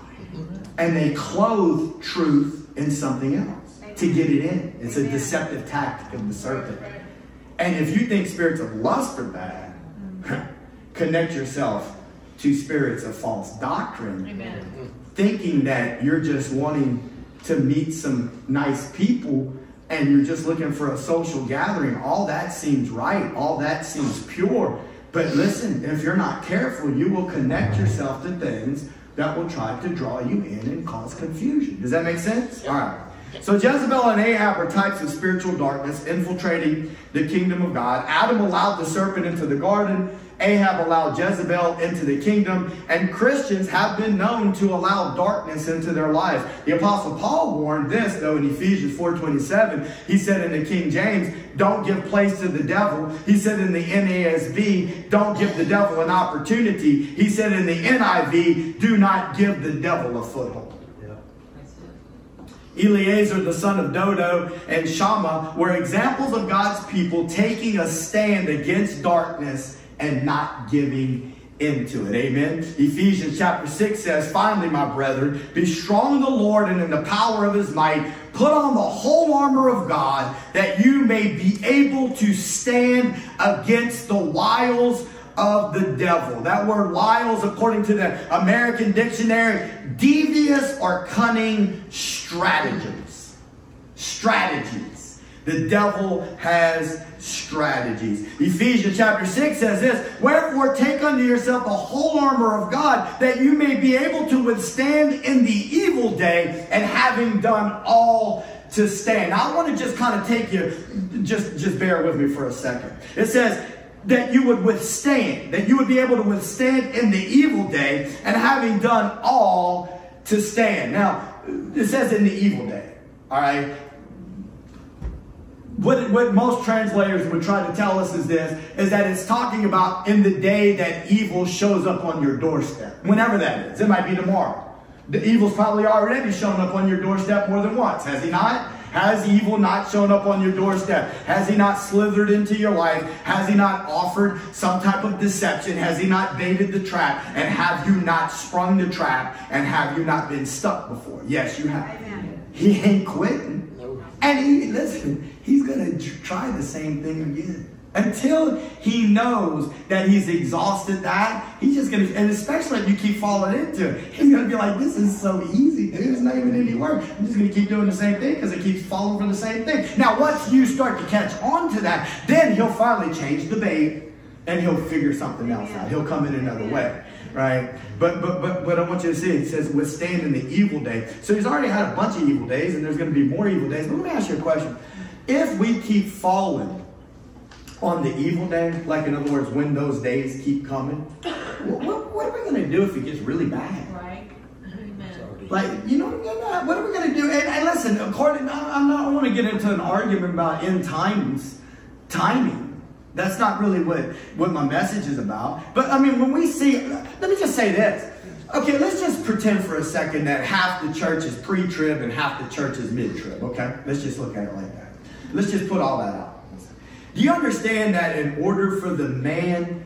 And they clothe truth in something else to get it in. It's a deceptive tactic of the serpent. And if you think spirits of lust are bad, connect yourself to spirits of false doctrine. Amen. Thinking that you're just wanting to meet some nice people and you're just looking for a social gathering, all that seems right, all that seems pure. But listen, if you're not careful, you will connect yourself to things that will try to draw you in and cause confusion. Does that make sense? All right. So Jezebel and Ahab are types of spiritual darkness infiltrating the kingdom of God. Adam allowed the serpent into the garden. Ahab allowed Jezebel into the kingdom, and Christians have been known to allow darkness into their life. The Apostle Paul warned this, though, in Ephesians four twenty-seven. He said in the King James, don't give place to the devil. He said in the N A S B, don't give the devil an opportunity. He said in the N I V, do not give the devil a foothold. Eliezer, the son of Dodo, and Shammah were examples of God's people taking a stand against darkness and not giving into it. Amen. Ephesians chapter six says, finally, my brethren, be strong in the Lord and in the power of his might. Put on the whole armor of God that you may be able to stand against the wiles of the devil. That word wiles, according to the American dictionary, devious or cunning stratagems. Strategies. The devil has strategies. Ephesians chapter six says this, wherefore take unto yourself the whole armor of God, that you may be able to withstand in the evil day, and having done all to stand. Now, I want to just kind of take you, just, just bear with me for a second. It says that you would withstand, that you would be able to withstand in the evil day, and having done all to stand. Now, it says in the evil day, all right? What, what most translators would try to tell us is this, is that it's talking about in the day that evil shows up on your doorstep. Whenever that is. It might be tomorrow. The evil's probably already shown up on your doorstep more than once, has he not? Has evil not shown up on your doorstep? Has he not slithered into your life? Has he not offered some type of deception? Has he not baited the trap? And have you not sprung the trap? And have you not been stuck before? Yes, you have. Amen. He ain't quitting. And he, listen, he's going to try the same thing again. Until he knows that he's exhausted that, he's just going to, and especially if you keep falling into it, he's going to be like, this is so easy, dude. It's not even any work. I'm just going to keep doing the same thing because it keeps falling for the same thing. Now, once you start to catch on to that, then he'll finally change the bait and he'll figure something else out. He'll come in another way. Right? But, but, but, but I want you to see, it says, withstand in the evil day. So he's already had a bunch of evil days and there's going to be more evil days. But let me ask you a question. If we keep falling on the evil day, like in other words, when those days keep coming, what, what are we going to do if it gets really bad? Right. Amen. Like, you know, what are we going to do? And, and listen, according, I'm not, I want to get into an argument about end times, timing. That's not really what, what my message is about. But I mean, when we see, let me just say this. Okay, let's just pretend for a second that half the church is pre-trib and half the church is mid-trib, okay? Let's just look at it like that. Let's just put all that out. Do you understand that in order for the man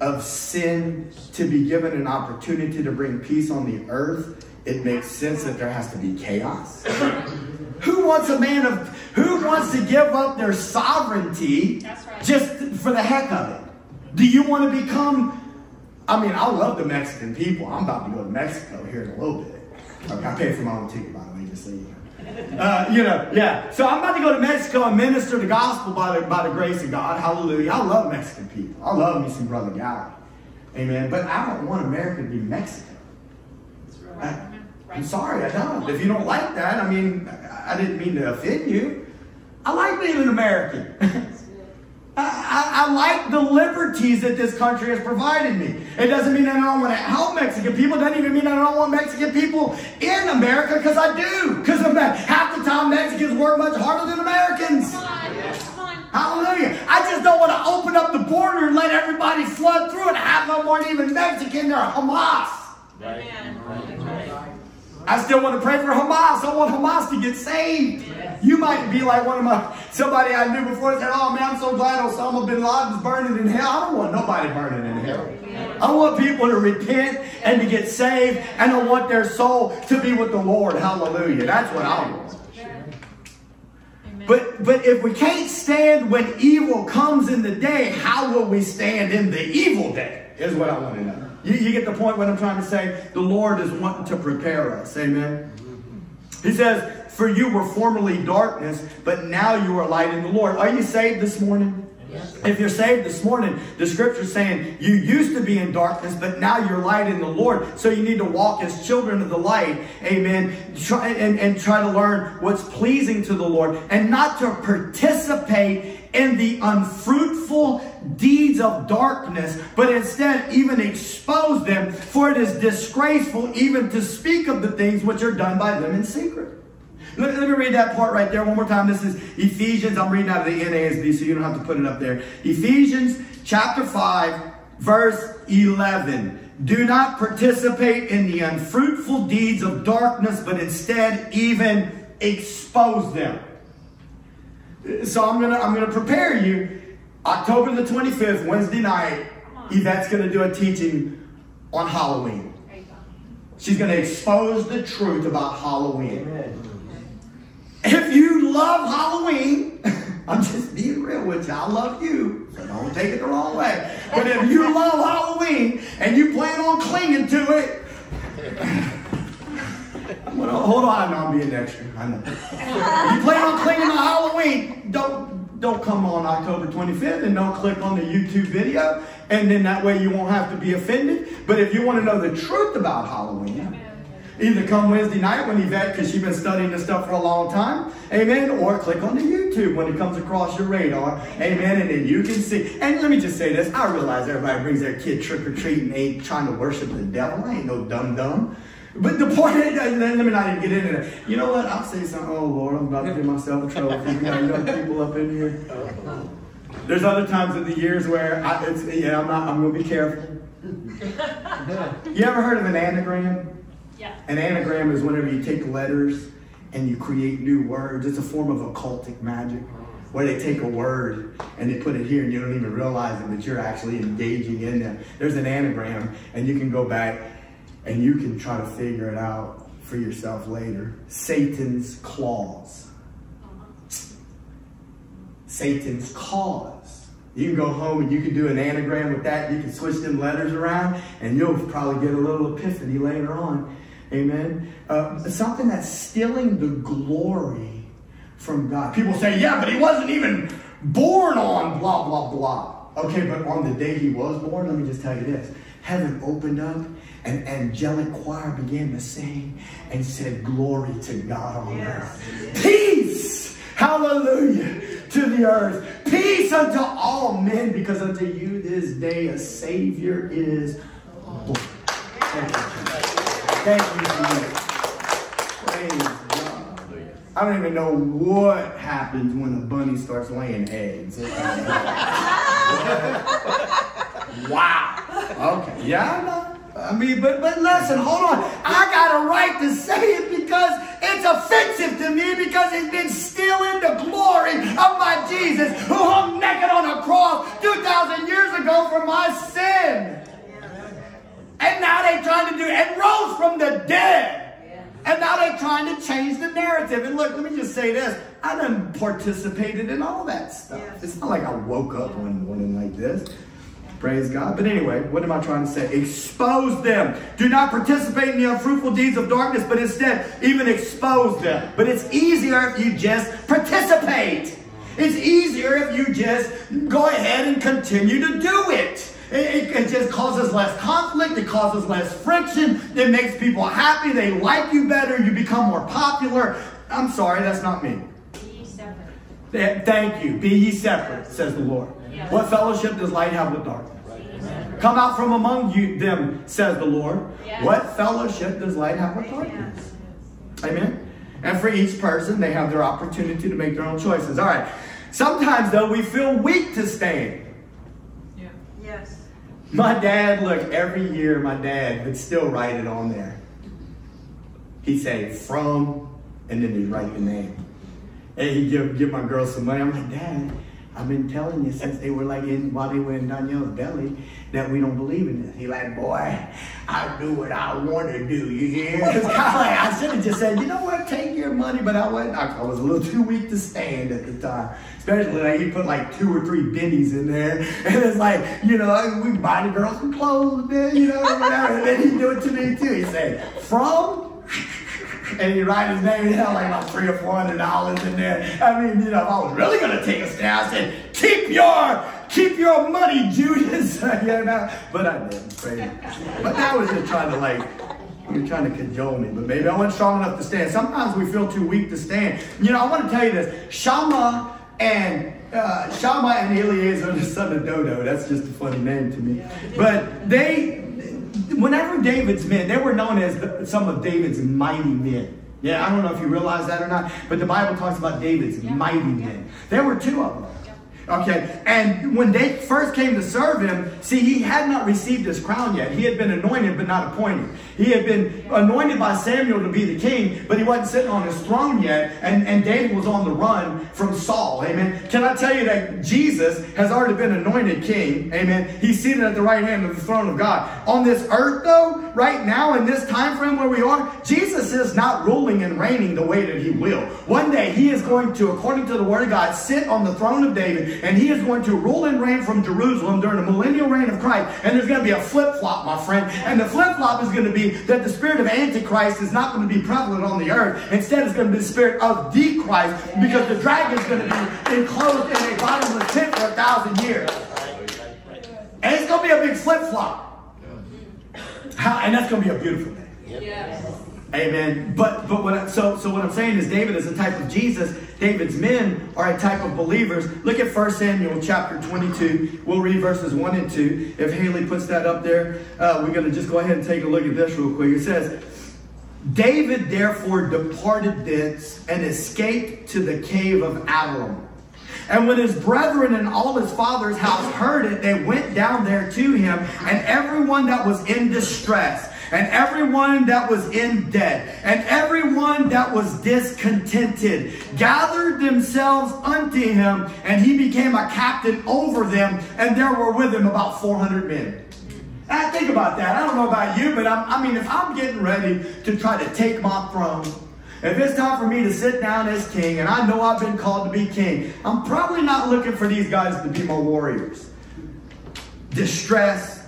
of sin to be given an opportunity to bring peace on the earth, it makes sense that there has to be chaos? Who wants a man of, who wants to give up their sovereignty That's right. just for the heck of it? Do you want to become, I mean, I love the Mexican people. I'm about to go to Mexico here in a little bit. Okay, I paid for my own ticket, by the way, just so you know. Uh, you know, yeah. So I'm about to go to Mexico and minister the gospel by the, by the grace of God. Hallelujah. I love Mexican people. I love me some Brother Guy. Amen. But I don't want America to be Mexican. That's right. I, I'm sorry, I don't. If you don't like that, I mean, I didn't mean to offend you. I like being an American. I, I, I like the liberties that this country has provided me. It doesn't mean that I don't want to help Mexican people. It doesn't even mean that I don't want Mexican people in America, because I do. Because half the time Mexicans work much harder than Americans. Come on, come on. Hallelujah. I just don't want to open up the border and let everybody flood through it. Half of them aren't even Mexican. They're Hamas. Right. Right. Right. I still want to pray for Hamas. I want Hamas to get saved. Yes. You might be like one of my, somebody I knew before that said, oh man, I'm so glad Osama bin Laden's burning in hell. I don't want nobody burning in hell. Yes. I want people to repent and to get saved, and I want their soul to be with the Lord. Hallelujah. That's what I want. Yes. But, but if we can't stand when evil comes in the day, how will we stand in the evil day? Is what I want to know. You, you get the point what I'm trying to say? The Lord is wanting to prepare us. Amen. He says, for you were formerly darkness, but now you are light in the Lord. Are you saved this morning? Yes. If you're saved this morning, the scripture's saying you used to be in darkness, but now you're light in the Lord. So you need to walk as children of the light. Amen. Try, and, and try to learn what's pleasing to the Lord, and not to participate in the unfruitful deeds of darkness, but instead even expose them, for it is disgraceful even to speak of the things which are done by them in secret. Let, let me read that part right there one more time. This is Ephesians. I'm reading out of the N A S B, so you don't have to put it up there. Ephesians chapter five, verse eleven. Do not participate in the unfruitful deeds of darkness, but instead even expose them. So I'm gonna I'm gonna prepare you. October the twenty-fifth, Wednesday night, Yvette's gonna do a teaching on Halloween. She's gonna expose the truth about Halloween. Amen. If you love Halloween, I'm just being real with you. I love you, so don't take it the wrong way. But if you love Halloween and you plan on clinging to it, I'm gonna, hold on, I'm being extra. I know. If you plan on clinging to Halloween, don't. Don't come on October twenty-fifth and don't click on the YouTube video, and then that way you won't have to be offended. But if you want to know the truth about Halloween, amen, either come Wednesday night when Yvette, because she's been studying this stuff for a long time, amen, or click on the YouTube when it comes across your radar, amen, and then you can see. And let me just say this, I realize everybody brings their kid trick-or-treating, ain't trying to worship the devil, I ain't no dum-dum. But the point is, let me not even get into that. You know what? I'll say something. Oh, Lord, I'm about to give myself a trophy. You got young people up in here. Oh. There's other times of the years where I, it's, yeah, I'm not. I'm going to be careful. You ever heard of an anagram? Yeah. An anagram is whenever you take letters and you create new words. It's a form of occultic magic, where they take a word and they put it here and you don't even realize it, but you're actually engaging in them. There's an anagram, and you can go back and you can try to figure it out for yourself later. Satan's claws. Satan's cause. You can go home and you can do an anagram with that. You can switch them letters around, and you'll probably get a little epiphany later on. Amen. Uh, something that's stealing the glory from God. People say, yeah, but he wasn't even born on blah, blah, blah. Okay, but on the day he was born, let me just tell you this. Heaven opened up, an angelic choir began to sing and said, glory to God on yes. earth. Peace, hallelujah, to the earth. Peace unto all men, because unto you this day a Savior is born. Thank you. Thank you, Jesus. Praise God. I don't even know what happens when a bunny starts laying eggs. Wow. Okay. Yeah, I know. I mean, but, but listen, hold on. I got a right to say it because it's offensive to me, because it's been stealing the glory of my Jesus, who hung naked on a cross two thousand years ago for my sin. And now they're trying to do, and rose from the dead. And now they're trying to change the narrative. And look, let me just say this. I done participated in all that stuff. It's not like I woke up one morning like this. Praise God. But anyway, what am I trying to say? Expose them. Do not participate in the unfruitful deeds of darkness, but instead even expose them. But it's easier if you just participate. It's easier if you just go ahead and continue to do it. It, it, it just causes less conflict. It causes less friction. It makes people happy. They like you better. You become more popular. I'm sorry, that's not me. Be ye separate. Thank you. Be ye separate, says the Lord. Yes. What fellowship does light have with darkness? Right. Come out from among you, them, says the Lord. Yes. What fellowship does light have with darkness? Yes. Amen. And for each person, they have their opportunity to make their own choices. All right. Sometimes, though, we feel weak to stand. Yeah. Yes. My dad, look, every year my dad would still write it on there. He'd say, from, and then he'd write the name. And he'd give, give my girls some money. I'm like, Dad, I've been telling you since they were like in, while they were in Danielle's belly, that we don't believe in this. He like, boy, I do what I want to do, you hear? I, like, I should have just said, you know what, take your money, but I wasn't. I was a little too weak to stand at the time. Especially like he put like two or three bennies in there. And it's like, you know, we buy the girls some clothes, man, you know, whatever. And then he do it to me too. He said, from? And he write his name, he had like about three or four hundred dollars in there. I mean, you know, if I was really gonna take a stand, I said, keep your, keep your money, Judas. You know? But I didn't. Praise. But that was just trying to like, you're trying to cajole me. But maybe I wasn't strong enough to stand. Sometimes we feel too weak to stand. You know, I want to tell you this: Shammah and uh, Shammah and Eliezer, the son of Dodo. That's just a funny name to me. But they. Whenever David's men, they were known as the, some of David's mighty men. Yeah, I don't know if you realize that or not, but the Bible talks about David's yeah. mighty yeah. men. There were two of them. Yeah. Okay, and when they first came to serve him, see, he had not received his crown yet. He had been anointed but not appointed. He had been yeah. anointed by Samuel to be the king, but he wasn't sitting on his throne yet, and, and David was on the run from Saul. Amen. Can I tell you that Jesus has already been anointed king? Amen. He's seated at the right hand of the throne of God. On this earth, though, right now, in this time frame where we are, Jesus is not ruling and reigning the way that he will. One day, he is going to, according to the word of God, sit on the throne of David, and he is going to rule and reign from Jerusalem during the millennial reign of Christ. And there's going to be a flip-flop, my friend. And the flip-flop is going to be that the spirit of Antichrist is not going to be prevalent on the earth. Instead, it's going to be the spirit of the Christ, because the dragon is going to be enclosed in a bottomless pit for a thousand years. And it's going to be a big flip-flop. How, and that's going to be a beautiful thing. Yes. Amen. But but what I, so so what I'm saying is David is a type of Jesus. David's men are a type of believers. Look at First Samuel chapter twenty-two. We'll read verses one and two. If Haley puts that up there, uh, we're going to just go ahead and take a look at this real quick. It says, David therefore departed thence and escaped to the cave of Adullam. And when his brethren and all his father's house heard it, they went down there to him, and everyone that was in distress, and everyone that was in debt, and everyone that was discontented, gathered themselves unto him, and he became a captain over them, and there were with him about four hundred men. I think about that. I don't know about you, but I'm, I mean, if I'm getting ready to try to take my throne, if it's time for me to sit down as king, and I know I've been called to be king, I'm probably not looking for these guys to be my warriors. Distress,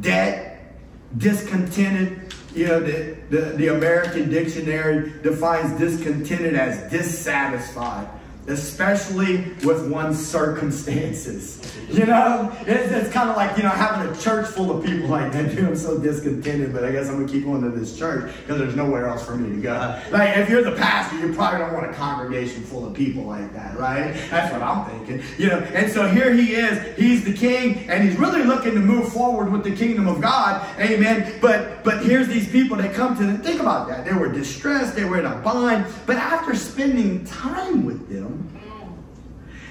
debt, discontented. You know, the, the, the American dictionary defines discontented as dissatisfied, especially with one's circumstances. You know, it's, it's kind of like, you know, having a church full of people like that. Dude, I'm so discontented, but I guess I'm going to keep going to this church because there's nowhere else for me to go. Like, if you're the pastor, you probably don't want a congregation full of people like that, right? That's what I'm thinking. You know, and so here he is. He's the king, and he's really looking to move forward with the kingdom of God. Amen. But, but here's these people that come to them. Think about that. They were distressed. They were in a bind. But after spending time with them,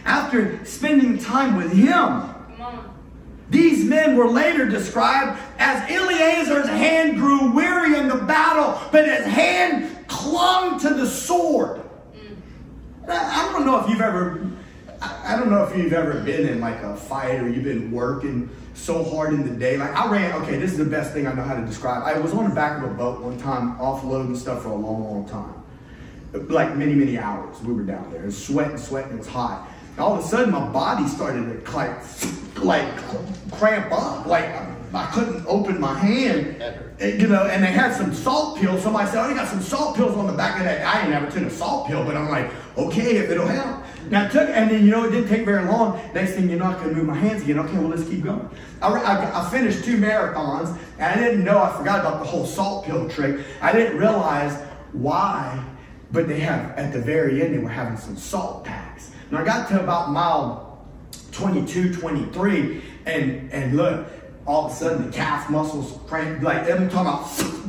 after spending time with him, these men were later described as Eleazar's hand grew weary in the battle, but his hand clung to the sword. I don't know if you've ever, I don't know if you've ever been in like a fight or you've been working so hard in the day. Like I ran, okay, this is the best thing I know how to describe. I was on the back of a boat one time, offloading stuff for a long, long time. Like many, many hours we were down there. It was sweating, sweating, it was hot. And all of a sudden, my body started to like, like cramp up. Like I couldn't open my hand, and, you know. And they had some salt pills. Somebody said, "Oh, you got some salt pills on the back of that." I didn't have a tin of salt pill, but I'm like, okay, if it'll help. Now I took, and then you know, it didn't take very long. Next thing you know, I couldn't move my hands again. Okay, well, let's keep going. I, I, I finished two marathons, and I didn't know. I forgot about the whole salt pill trick. I didn't realize why, but they have at the very end they were having some salt packs. And I got to about mile twenty-two, twenty-three, and and look, all of a sudden the calf muscles cramped. Like I'm talking about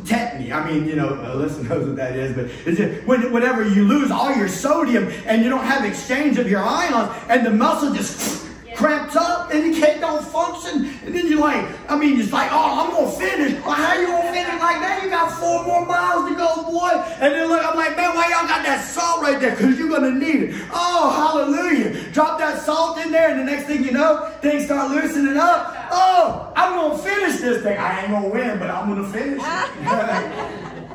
tetany. I mean, you know, Alyssa knows what that is, but it's just when, whenever you lose all your sodium and you don't have exchange of your ions, and the muscle just yeah. cramps up and you can't don't function. And then you're like, I mean, it's like, oh, I'm gonna finish. Well, how you gonna finish like that? You got four more miles to go, boy. And then look, I'm like, man, why y'all got that salt right there? Because you're gonna need it. Oh, hallelujah. Drop that salt in there, and the next thing you know, things start loosening up. Oh, I'm going to finish this thing. I ain't going to win, but I'm going to finish it.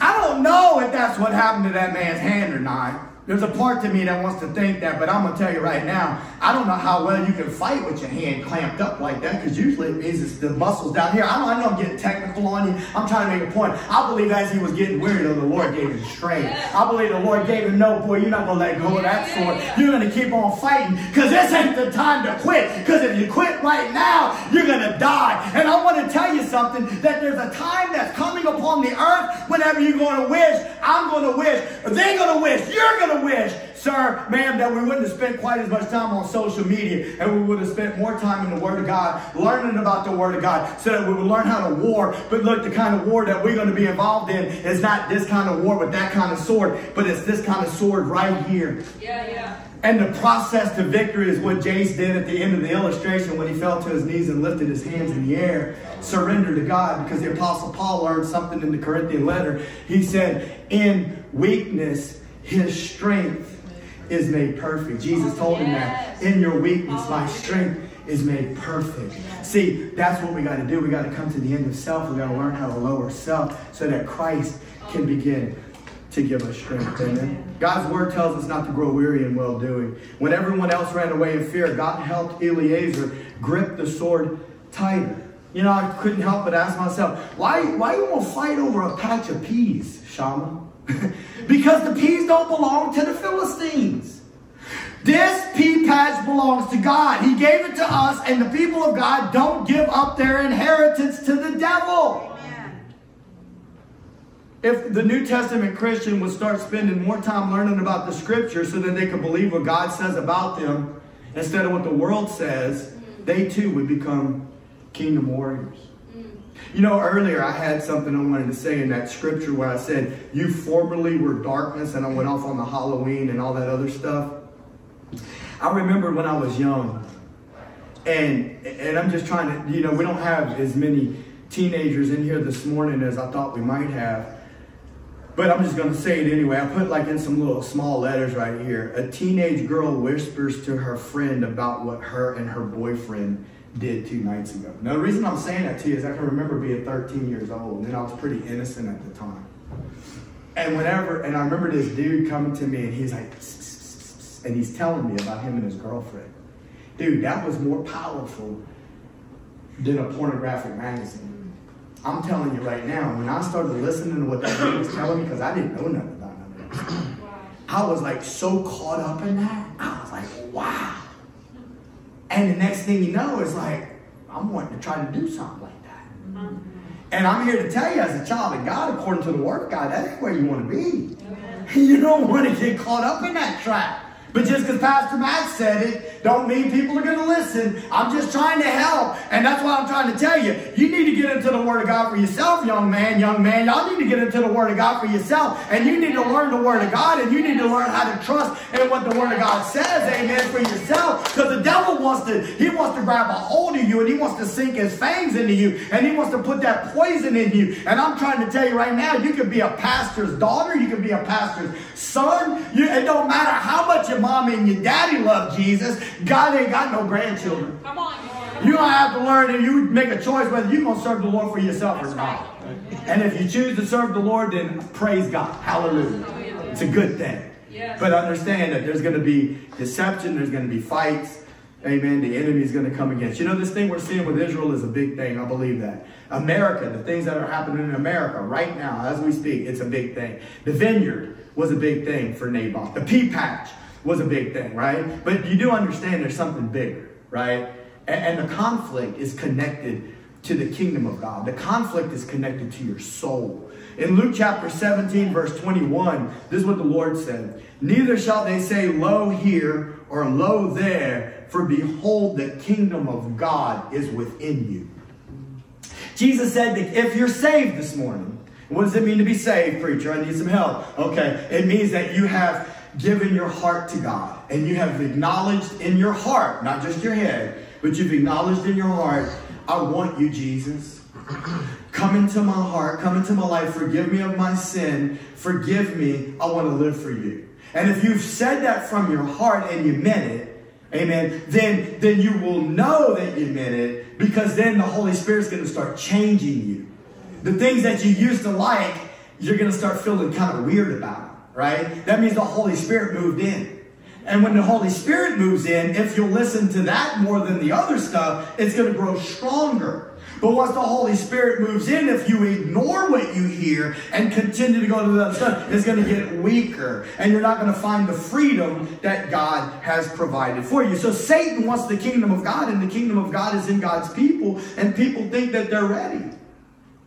I don't know if that's what happened to that man's hand or not. There's a part to me that wants to think that, but I'm going to tell you right now, I don't know how well you can fight with your hand clamped up like that, because usually it means it's the muscles down here. I know, I know I'm getting technical on you. I'm trying to make a point. I believe as he was getting weary, the Lord gave him strength. I believe the Lord gave him, no, boy, you're not going to let go of that sword. You're going to keep on fighting, because this ain't the time to quit, because if you quit right now, you're going to die. And I want to tell you something, that there's a time that's coming upon the earth whenever you're going to wish, I'm going to wish, they're going to wish, you're going to wish, sir, ma'am, that we wouldn't have spent quite as much time on social media, and we would have spent more time in the Word of God, learning about the Word of God, so that we would learn how to war. But look, the kind of war that we're going to be involved in is not this kind of war with that kind of sword, but it's this kind of sword right here. Yeah, yeah. And the process to victory is what Jace did at the end of the illustration when he fell to his knees and lifted his hands in the air. Surrender to God, because the Apostle Paul learned something in the Corinthian letter. He said, in weakness, His strength is made perfect. Jesus oh, told him yes. that. In your weakness, oh, my strength is made perfect. Yes. See, that's what we got to do. We got to come to the end of self. We got to learn how to lower self so that Christ can begin to give us strength. Amen. God's word tells us not to grow weary in well-doing. When everyone else ran away in fear, God helped Eliezer grip the sword tighter. You know, I couldn't help but ask myself, why, why you want to fight over a patch of peas, Shammah? Because the peas don't belong to the Philistines. This pea patch belongs to God. He gave it to us, and the people of God don't give up their inheritance to the devil. Amen. If the New Testament Christian would start spending more time learning about the Scripture so that they could believe what God says about them instead of what the world says, they too would become kingdom warriors. You know, earlier I had something I wanted to say in that scripture where I said, you formerly were darkness, and I went off on the Halloween and all that other stuff. I remember when I was young, and and I'm just trying to, you know, we don't have as many teenagers in here this morning as I thought we might have, but I'm just going to say it anyway. I put like in some little small letters right here. A teenage girl whispers to her friend about what her and her boyfriend did two nights ago. Now, the reason I'm saying that to you is I can remember being thirteen years old, and I was pretty innocent at the time. And whenever, and I remember this dude coming to me, and he's like, pss, pss, pss, and he's telling me about him and his girlfriend. Dude, that was more powerful than a pornographic magazine. I'm telling you right now, when I started listening to what that dude was telling me, because I didn't know nothing about nothing. Wow. I was like so caught up in that. I was like, wow. And the next thing you know is like, I'm wanting to try to do something like that. Mm-hmm. And I'm here to tell you, as a child of God, according to the Word of God, that ain't where you want to be. Amen. You don't want to get caught up in that trap. But just because Pastor Matt said it, don't mean people are going to listen. I'm just trying to help. And that's why I'm trying to tell you, you need to get into the Word of God for yourself, young man, young man. Y'all need to get into the Word of God for yourself. And you need to learn the Word of God. And you need to learn how to trust in what the Word of God says, amen, for yourself. Because the devil wants to, he wants to grab a hold of you. And he wants to sink his fangs into you. And he wants to put that poison in you. And I'm trying to tell you right now, you can be a pastor's daughter. You can be a pastor's son. You, it don't matter how much your mommy and your daddy love Jesus. God ain't got no grandchildren. Come on, you don't have to learn, and you make a choice whether you're going to serve the Lord for yourself or not. Right. And if you choose to serve the Lord, then praise God. Hallelujah. It's a good thing. Yes. But understand that there's going to be deception. There's going to be fights. Amen. The enemy is going to come against. You know, this thing we're seeing with Israel is a big thing. I believe that. America, the things that are happening in America right now, as we speak, it's a big thing. The vineyard was a big thing for Naboth. The pea patch was a big thing, right? But you do understand there's something bigger, right? And, and the conflict is connected to the kingdom of God. The conflict is connected to your soul. In Luke chapter seventeen, verse twenty-one, this is what the Lord said. Neither shall they say, lo here, or lo there, for behold, the kingdom of God is within you. Jesus said that if you're saved this morning, what does it mean to be saved, preacher? I need some help. Okay, it means that you have given your heart to God, and you have acknowledged in your heart, not just your head, but you've acknowledged in your heart, I want you, Jesus. Come into my heart. Come into my life. Forgive me of my sin. Forgive me. I want to live for you. And if you've said that from your heart and you meant it, amen, then, then you will know that you meant it, because then the Holy Spirit's going to start changing you. The things that you used to like, you're going to start feeling kind of weird about them, right? That means the Holy Spirit moved in. And when the Holy Spirit moves in, if you'll listen to that more than the other stuff, it's going to grow stronger. But once the Holy Spirit moves in, if you ignore what you hear and continue to go to the other stuff, it's going to get weaker. And you're not going to find the freedom that God has provided for you. So Satan wants the kingdom of God, and the kingdom of God is in God's people, and people think that they're ready.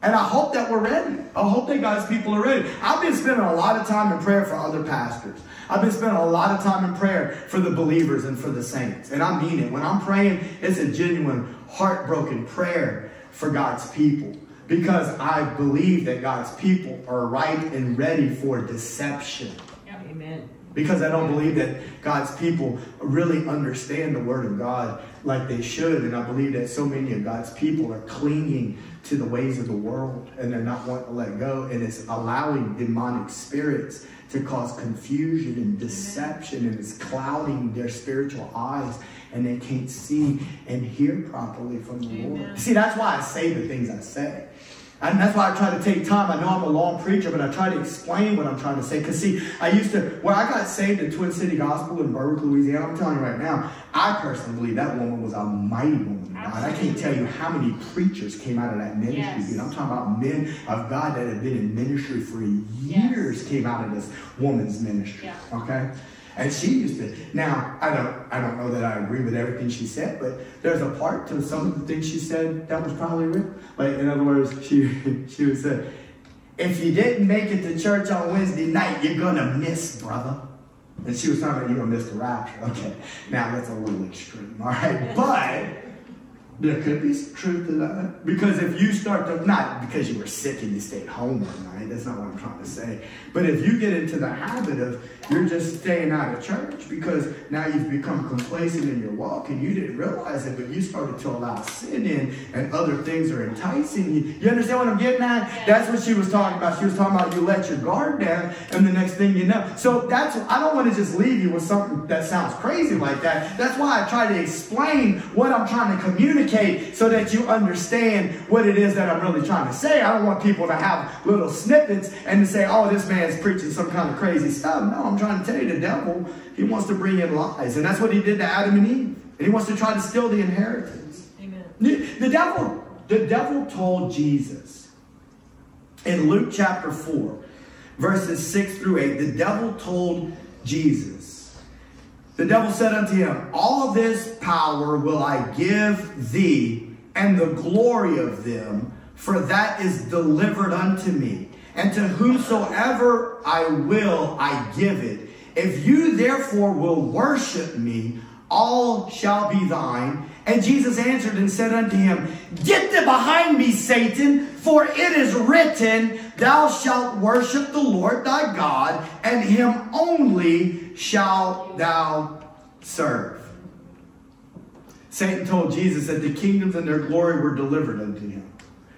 And I hope that we're ready. I hope that God's people are ready. I've been spending a lot of time in prayer for other pastors. I've been spending a lot of time in prayer for the believers and for the saints. And I mean it. When I'm praying, it's a genuine, heartbroken prayer for God's people. Because I believe that God's people are ripe and ready for deception. Amen. Because I don't believe that God's people really understand the Word of God like they should. And I believe that so many of God's people are clinging to the ways of the world, and they're not wanting to let go. And it's allowing demonic spirits to cause confusion and deception, and it's clouding their spiritual eyes, and they can't see and hear properly from the Amen. Lord. See, that's why I say the things I say. And that's why I try to take time. I know I'm a long preacher, but I try to explain what I'm trying to say. Because, see, I used to, when I got saved at Twin City Gospel in Berwick, Louisiana, I'm telling you right now, I personally believe that woman was a mighty woman of God. I can't tell you how many preachers came out of that ministry. Yes. Dude, I'm talking about men of God that have been in ministry for years. Yes. Came out of this woman's ministry. Yeah. Okay? And she used to. Now, I don't, I don't know that I agree with everything she said, but there's a part to some of the things she said that was probably real. Like, in other words, she, she would say, if you didn't make it to church on Wednesday night, you're going to miss, brother. And she was talking about, you're going to miss the rapture. Okay, now that's a little extreme, all right? But there could be some truth to that. Because if you start to, not because you were sick and you stayed home one night, that's not what I'm trying to say. But if you get into the habit of you're just staying out of church because now you've become complacent in your walk and you didn't realize it, but you started to allow sin in and other things are enticing you. You understand what I'm getting at? That's what she was talking about. She was talking about you let your guard down and the next thing you know. So that's, I don't want to just leave you with something that sounds crazy like that. That's why I try to explain what I'm trying to communicate, so that you understand what it is that I'm really trying to say. I don't want people to have little snippets and to say, oh, this man's preaching some kind of crazy stuff. No, I'm trying to tell you the devil, he wants to bring in lies. And that's what he did to Adam and Eve. And he wants to try to steal the inheritance. Amen. The, the devil, the devil told Jesus in Luke chapter four, verses six through eight, the devil told Jesus, the devil said unto him, all this power will I give thee, and the glory of them, for that is delivered unto me. And to whomsoever I will, I give it. If you therefore will worship me, all shall be thine. And Jesus answered and said unto him, get thee behind me, Satan, for it is written, thou shalt worship the Lord thy God, and him only shalt thou serve. Satan told Jesus that the kingdoms and their glory were delivered unto him.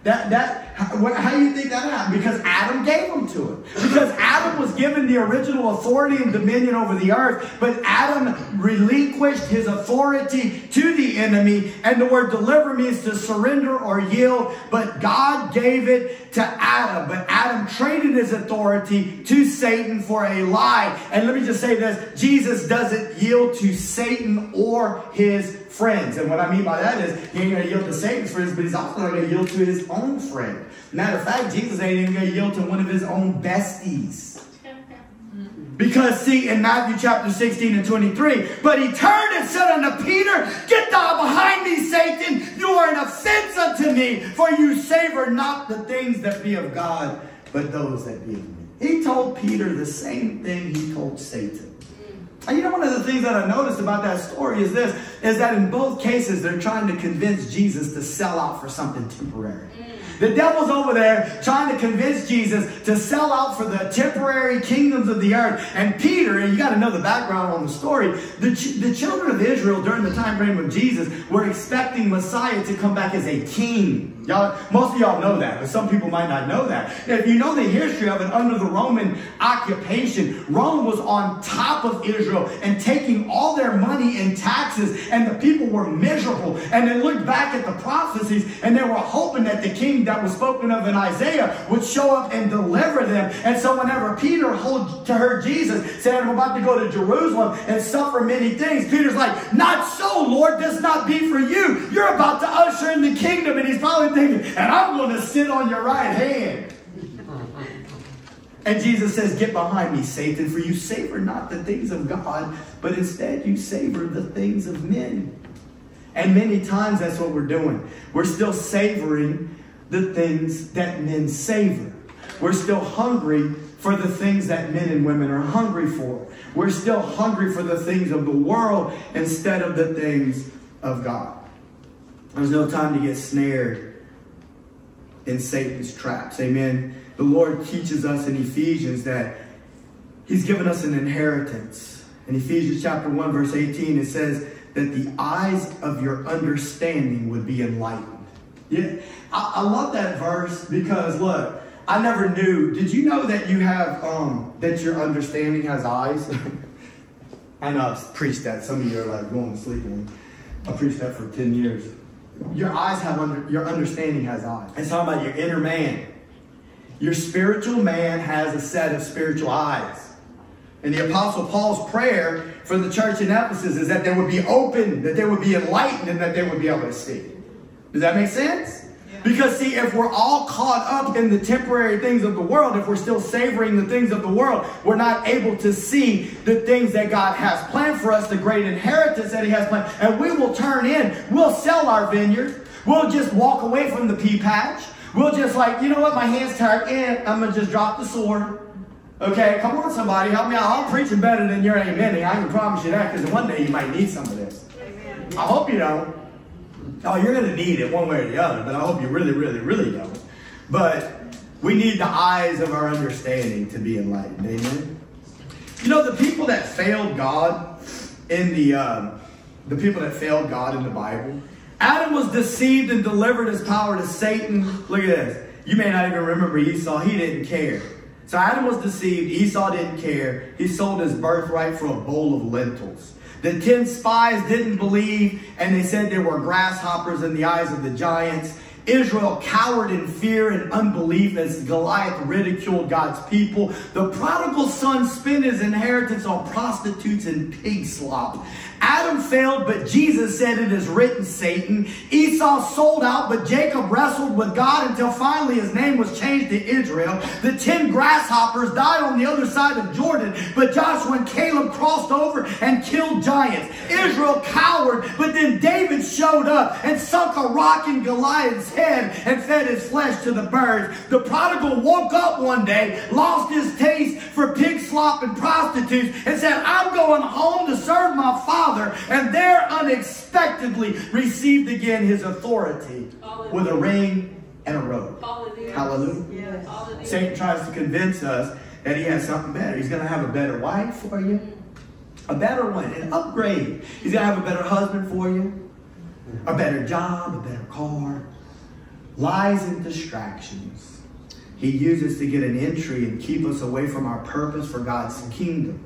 That, that, how, how do you think that happened? Because Adam gave them to him. Because Adam was given the original authority and dominion over the earth, but Adam relinquished his authority to the enemy, and the word deliver means to surrender or yield, but God gave it to Adam. But Adam traded his authority to Satan for a lie. And let me just say this, Jesus doesn't yield to Satan or his friends. And what I mean by that is, he ain't going to yield to Satan's friends, but he's also not going to yield to his own friend. Matter of fact, Jesus ain't even going to yield to one of his own besties. Because, see, in Matthew chapter sixteen and twenty-three, but he turned and said unto Peter, get thou behind me, Satan, you are an offense unto me, for you savor not the things that be of God, but those that be of me. He told Peter the same thing he told Satan. And you know, one of the things that I noticed about that story is this, is that in both cases, they're trying to convince Jesus to sell out for something temporary. Mm. The devil's over there trying to convince Jesus to sell out for the temporary kingdoms of the earth. And Peter, and you got to know the background on the story, the, ch the children of Israel during the time frame of Jesus were expecting Messiah to come back as a king. Most of y'all know that, but some people might not know that. If you know the history of it, under the Roman occupation, Rome was on top of Israel and taking all their money in taxes, and the people were miserable. And they looked back at the prophecies, and they were hoping that the king that was spoken of in Isaiah would show up and deliver them. And so whenever Peter heard Jesus saying, I'm about to go to Jerusalem and suffer many things, Peter's like, not so, Lord, this not be for you. You're about to usher in the kingdom. And he's probably thinking, and I'm going to sit on your right hand. And Jesus says, get behind me, Satan, for you savor not the things of God, but instead you savor the things of men. And many times that's what we're doing. We're still savoring the things that men savor. We're still hungry for the things that men and women are hungry for. We're still hungry for the things of the world instead of the things of God. There's no time to get snared in Satan's traps. Amen. The Lord teaches us in Ephesians that he's given us an inheritance. In Ephesians chapter one verse eighteen, it says that the eyes of your understanding would be enlightened. Yeah, I, I love that verse because look, I never knew. Did you know that you have um that your understanding has eyes? I know I've preached that. Some of you are like going to sleep. I preached that for ten years. Your eyes have under, your understanding has eyes. It's talking about your inner man. Your spiritual man has a set of spiritual eyes. And the Apostle Paul's prayer for the church in Ephesus is that they would be open, that they would be enlightened, and that they would be able to see. Does that make sense? Yeah. Because see, if we're all caught up in the temporary things of the world, if we're still savoring the things of the world, we're not able to see the things that God has planned for us, the great inheritance that he has planned. And we will turn in. We'll sell our vineyard. We'll just walk away from the pea patch. We'll just like, you know what, my hand's tired, and I'm going to just drop the sword. Okay, come on somebody, help me out. I'm preaching better than your amening. I can promise you that, because one day you might need some of this. Amen. I hope you don't. Oh, you're going to need it one way or the other, but I hope you really, really, really don't. But we need the eyes of our understanding to be enlightened. Amen? You know, the people that failed God in the, um, the people that failed God in the Bible, Adam was deceived and delivered his power to Satan. Look at this. You may not even remember Esau. He didn't care. So Adam was deceived. Esau didn't care. He sold his birthright for a bowl of lentils. The ten spies didn't believe, and they said there were grasshoppers in the eyes of the giants. Israel cowered in fear and unbelief as Goliath ridiculed God's people. The prodigal son spent his inheritance on prostitutes and pig slop. Adam failed, but Jesus said, it is written, Satan. Esau sold out, but Jacob wrestled with God until finally his name was changed to Israel. The ten grasshoppers died on the other side of Jordan, but Joshua and Caleb crossed over and killed giants. Israel cowered, but then David showed up and sunk a rock in Goliath's head and fed his flesh to the birds. The prodigal woke up one day, lost his taste for pig slop and prostitutes, and said, I'm going home to serve my father. And there unexpectedly received again his authority. Hallelujah. With a ring and a robe. Hallelujah. Hallelujah. Yes. Hallelujah. Satan tries to convince us that he has something better. He's going to have a better wife for you. A better one. An upgrade. He's going to have a better husband for you. A better job. A better car. Lies and distractions he uses to get an entry and keep us away from our purpose for God's kingdom.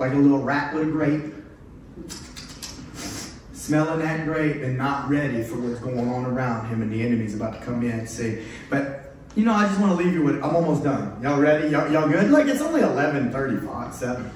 Like a little rat with a grape, smelling that grape and not ready for what's going on around him, and the enemy's about to come in and say, but you know, I just want to leave you with, I'm almost done. Y'all ready? Y'all good? Like, it's only eleven thirty-five, so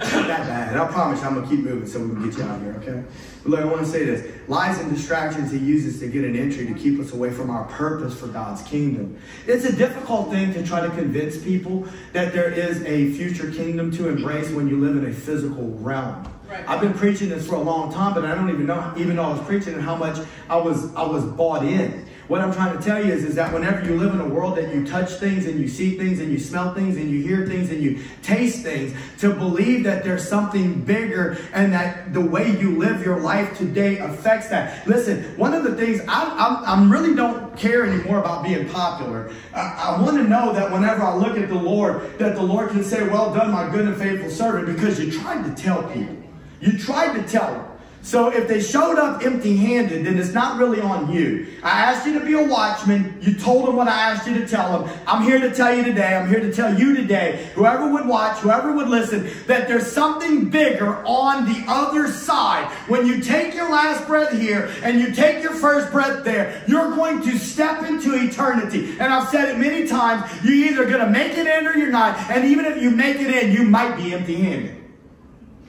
it's not that bad. And I promise you, I'm going to keep moving so we can get you out of here, okay? But look, I want to say this. Lies and distractions he uses to get an entry to keep us away from our purpose for God's kingdom. It's a difficult thing to try to convince people that there is a future kingdom to embrace when you live in a physical realm. Right. I've been preaching this for a long time, but I don't even know, even though I was preaching, and how much I was, I was bought in. What I'm trying to tell you is, is that whenever you live in a world that you touch things and you see things and you smell things and you hear things and you taste things, to believe that there's something bigger and that the way you live your life today affects that. Listen, one of the things, I, I, I really don't care anymore about being popular. I, I want to know that whenever I look at the Lord, that the Lord can say, well done, my good and faithful servant, because you tried to tell people. You tried to tell them. So if they showed up empty-handed, then it's not really on you. I asked you to be a watchman. You told them what I asked you to tell them. I'm here to tell you today. I'm here to tell you today, whoever would watch, whoever would listen, that there's something bigger on the other side. When you take your last breath here and you take your first breath there, you're going to step into eternity. And I've said it many times, you're either going to make it in or you're not. And even if you make it in, you might be empty-handed.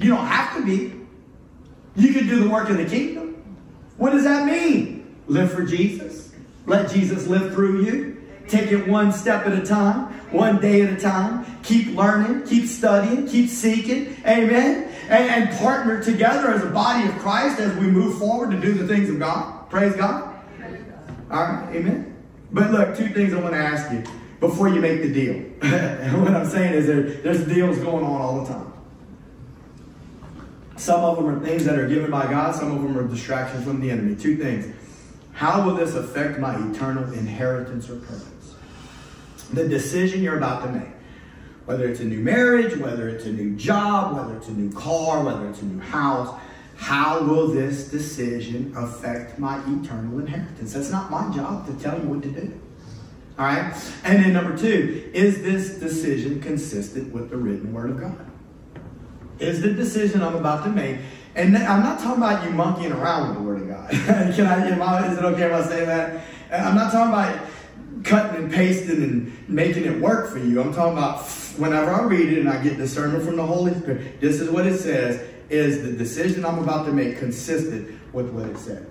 You don't have to be. You can do the work of the kingdom. What does that mean? Live for Jesus. Let Jesus live through you. Take it one step at a time, one day at a time. Keep learning, keep studying, keep seeking. Amen. And, and partner together as a body of Christ as we move forward to do the things of God. Praise God. All right. Amen. But look, two things I want to ask you before you make the deal. And what I'm saying is there, there's deals going on all the time. Some of them are things that are given by God. Some of them are distractions from the enemy. Two things. How will this affect my eternal inheritance or purpose? The decision you're about to make, whether it's a new marriage, whether it's a new job, whether it's a new car, whether it's a new house, how will this decision affect my eternal inheritance? That's not my job to tell you what to do. All right? And then number two, is this decision consistent with the written word of God? Is the decision I'm about to make. And I'm not talking about you monkeying around with the Word of God. Can I, am I, is it okay if I say that? I'm not talking about cutting and pasting and making it work for you. I'm talking about whenever I read it and I get discernment from the Holy Spirit, this is what it says. Is the decision I'm about to make consistent with what it says?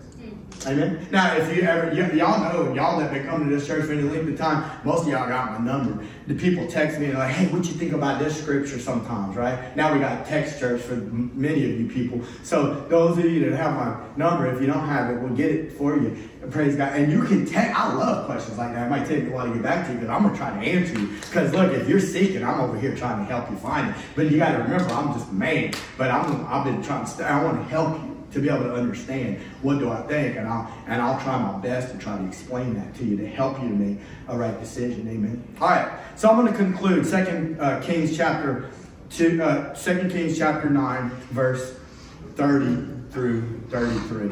Amen. Now, if you ever, y'all know, y'all that have been coming to this church for any length of time, most of y'all got my number. The people text me and like, hey, what you think about this scripture sometimes, right? Now we got text church for many of you people. So those of you that have my number, if you don't have it, we'll get it for you. Praise God. And you can text. I love questions like that. It might take me a while to get back to you, but I'm going to try to answer you. Because look, if you're seeking, I'm over here trying to help you find it. But you got to remember, I'm just a man. But I'm, I've been trying to, I want to help you to be able to understand what do I think, and I'll, and I'll try my best to try to explain that to you to help you to make a right decision. Amen. All right, so I'm going to conclude Second uh, Kings chapter two, uh, Second Kings chapter nine, verse thirty through thirty-three.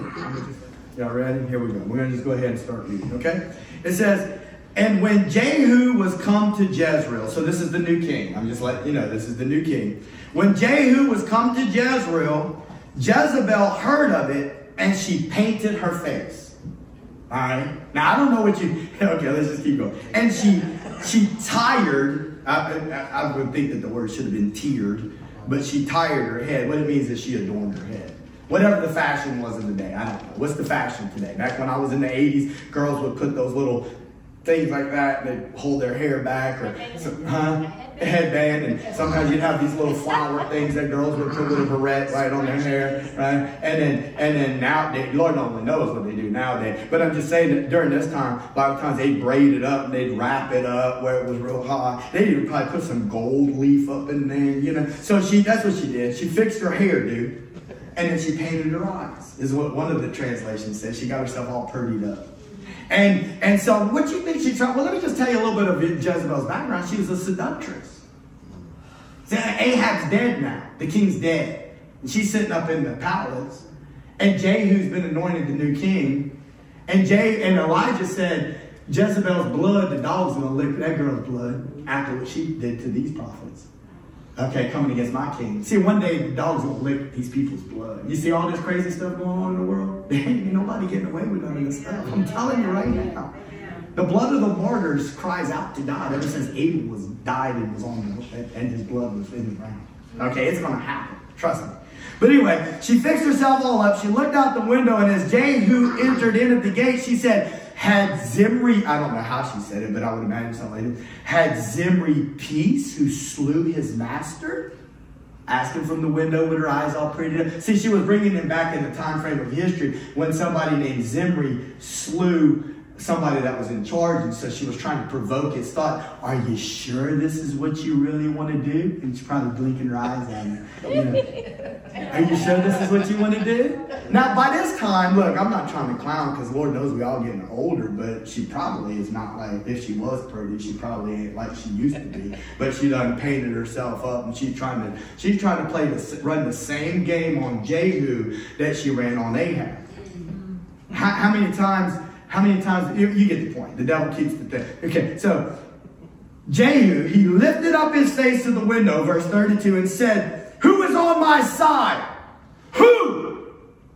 Y'all ready? Here we go. We're going to just go ahead and start reading. Okay, it says, and when Jehu was come to Jezreel, so this is the new king. I'm just letting you know this is the new king. When Jehu was come to Jezreel, Jezebel heard of it, and she painted her face. All right. Now, I don't know what you... Okay, let's just keep going. And she she tired. I, I, I would think that the word should have been teared, but she tired her head. What it means is she adorned her head. Whatever the fashion was in the day. I don't know. What's the fashion today? Back when I was in the eighties, girls would put those little things like that, and they'd hold their hair back. or some, huh? Headband, and sometimes you'd have these little flower things that girls would put with a beret right on their hair, right? And then, and then now, they, Lord only knows what they do nowadays. But I'm just saying that during this time, a lot of times they braid it up and they'd wrap it up where it was real high. They'd even probably put some gold leaf up in there, you know. So she, that's what she did. She fixed her hair, dude, and then she painted her eyes. Is what one of the translations says. She got herself all purdied up. And, and so what do you think she tried? Well, let me just tell you a little bit of Jezebel's background. She was a seductress. See, Ahab's dead now. The king's dead. And she's sitting up in the palace. And Jehu's been anointed the new king. And Jay and Elijah said, Jezebel's blood, the dog's going to lick that girl's blood after what she did to these prophets. Okay, coming against my king. See, one day the dog's going to lick these people's blood. You see all this crazy stuff going on in the world? There ain't nobody getting away with none of this stuff. I'm telling you right now. The blood of the martyrs cries out to God ever since Abel was died and was on the, and his blood was in the ground. Okay, it's going to happen. Trust me. But anyway, she fixed herself all up. She looked out the window, and as Jehu entered in at the gate, she said, had Zimri, I don't know how she said it, but I would imagine something like this. Had Zimri peace who slew his master? Asking from the window with her eyes all pretty up. See, she was bringing him back in the time frame of history when somebody named Zimri slew somebody that was in charge, and so she was trying to provoke his thought. Are you sure this is what you really want to do? And she's probably blinking her eyes at him. You know, are you sure this is what you want to do? Now, by this time, look, I'm not trying to clown because Lord knows we all getting older, but she probably is not like, if she was pretty, she probably ain't like she used to be. But she done painted herself up, and she's trying to she's trying to play the run the same game on Jehu that she ran on Ahab. How, how many times? How many times, you, you get the point. The devil keeps the thing. Okay, so Jehu, he lifted up his face to the window, verse thirty-two, and said, who is on my side? Who?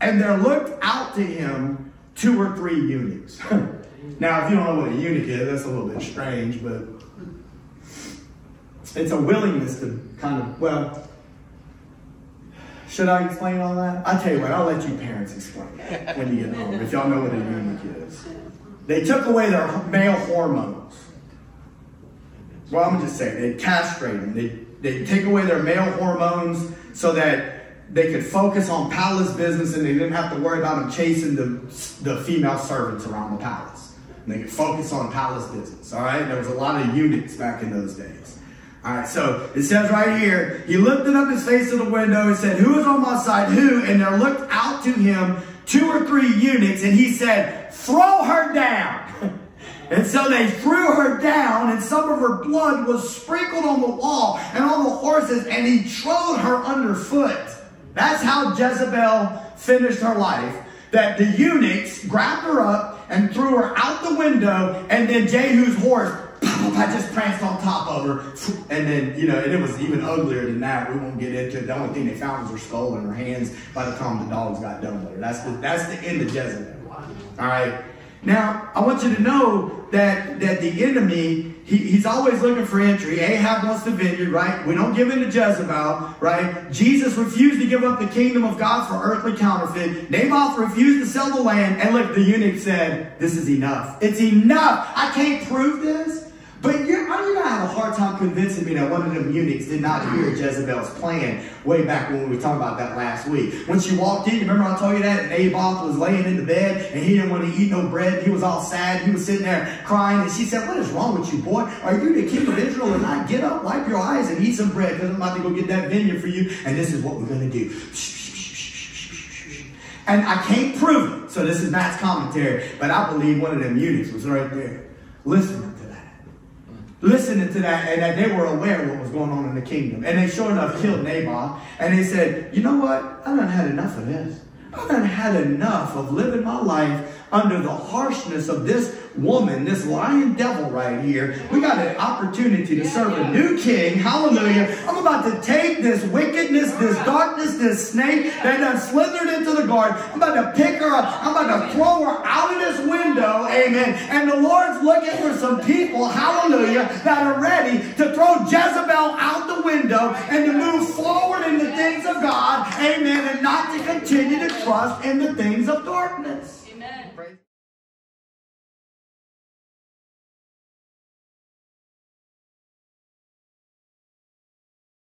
And there looked out to him two or three eunuchs. Now, if you don't know what a eunuch is, that's a little bit strange, but it's a willingness to kind of, well, should I explain all that? I'll tell you what, I'll let you parents explain when you get home, if y'all know what a eunuch is. They took away their male hormones. Well, I'm just saying, they castrate them. They, they take away their male hormones so that they could focus on palace business and they didn't have to worry about them chasing the, the female servants around the palace. And they could focus on palace business, all right? There was a lot of eunuchs back in those days. All right, so it says right here, he lifted up his face to the window and said, who is on my side, who? And there looked out to him two or three eunuchs, and he said, throw her down. And so they threw her down, and some of her blood was sprinkled on the wall and on the horses, and he trod her underfoot. That's how Jezebel finished her life, that the eunuchs grabbed her up and threw her out the window, and then Jehu's horse, I just pranced on top of her, and then, you know, and it was even uglier than that. We won't get into it. The only thing they found was her skull and her hands by the time the dogs got done with her. That's the, that's the end of Jezebel. All right. Now, I want you to know that, that the enemy, he, he's always looking for entry. Ahab wants the vineyard, right? We don't give in to Jezebel, right? Jesus refused to give up the kingdom of God for earthly counterfeit. Naboth refused to sell the land. And look, the eunuch said, this is enough. It's enough. I can't prove this. But you're, you're going to have a hard time convincing me that one of them eunuchs did not hear Jezebel's plan way back when we were talking about that last week. When she walked in, you remember I told you that? And Naboth was laying in the bed, and he didn't want to eat no bread. He was all sad. He was sitting there crying. And she said, what is wrong with you, boy? Are you the king of Israel and not? Get up, wipe your eyes, and eat some bread, because I'm about to go get that vineyard for you. And this is what we're going to do. And I can't prove it. So this is Matt's commentary. But I believe one of them eunuchs was right there. Listen. Listening to that, and that they were aware of what was going on in the kingdom. And they sure enough killed Naboth. And they said, you know what? I done had enough of this. I done had enough of living my life under the harshness of this woman, this lying devil right here. We got an opportunity to serve a new king. Hallelujah. I'm about to take this wickedness, this darkness, this snake that done slithered into the garden. I'm about to pick her up. I'm about to throw her out of this window. Amen. And the Lord's looking for some people, hallelujah, that are ready to throw Jezebel out the window and to move forward in the things of God. Amen. And not to continue to trust in the things of darkness.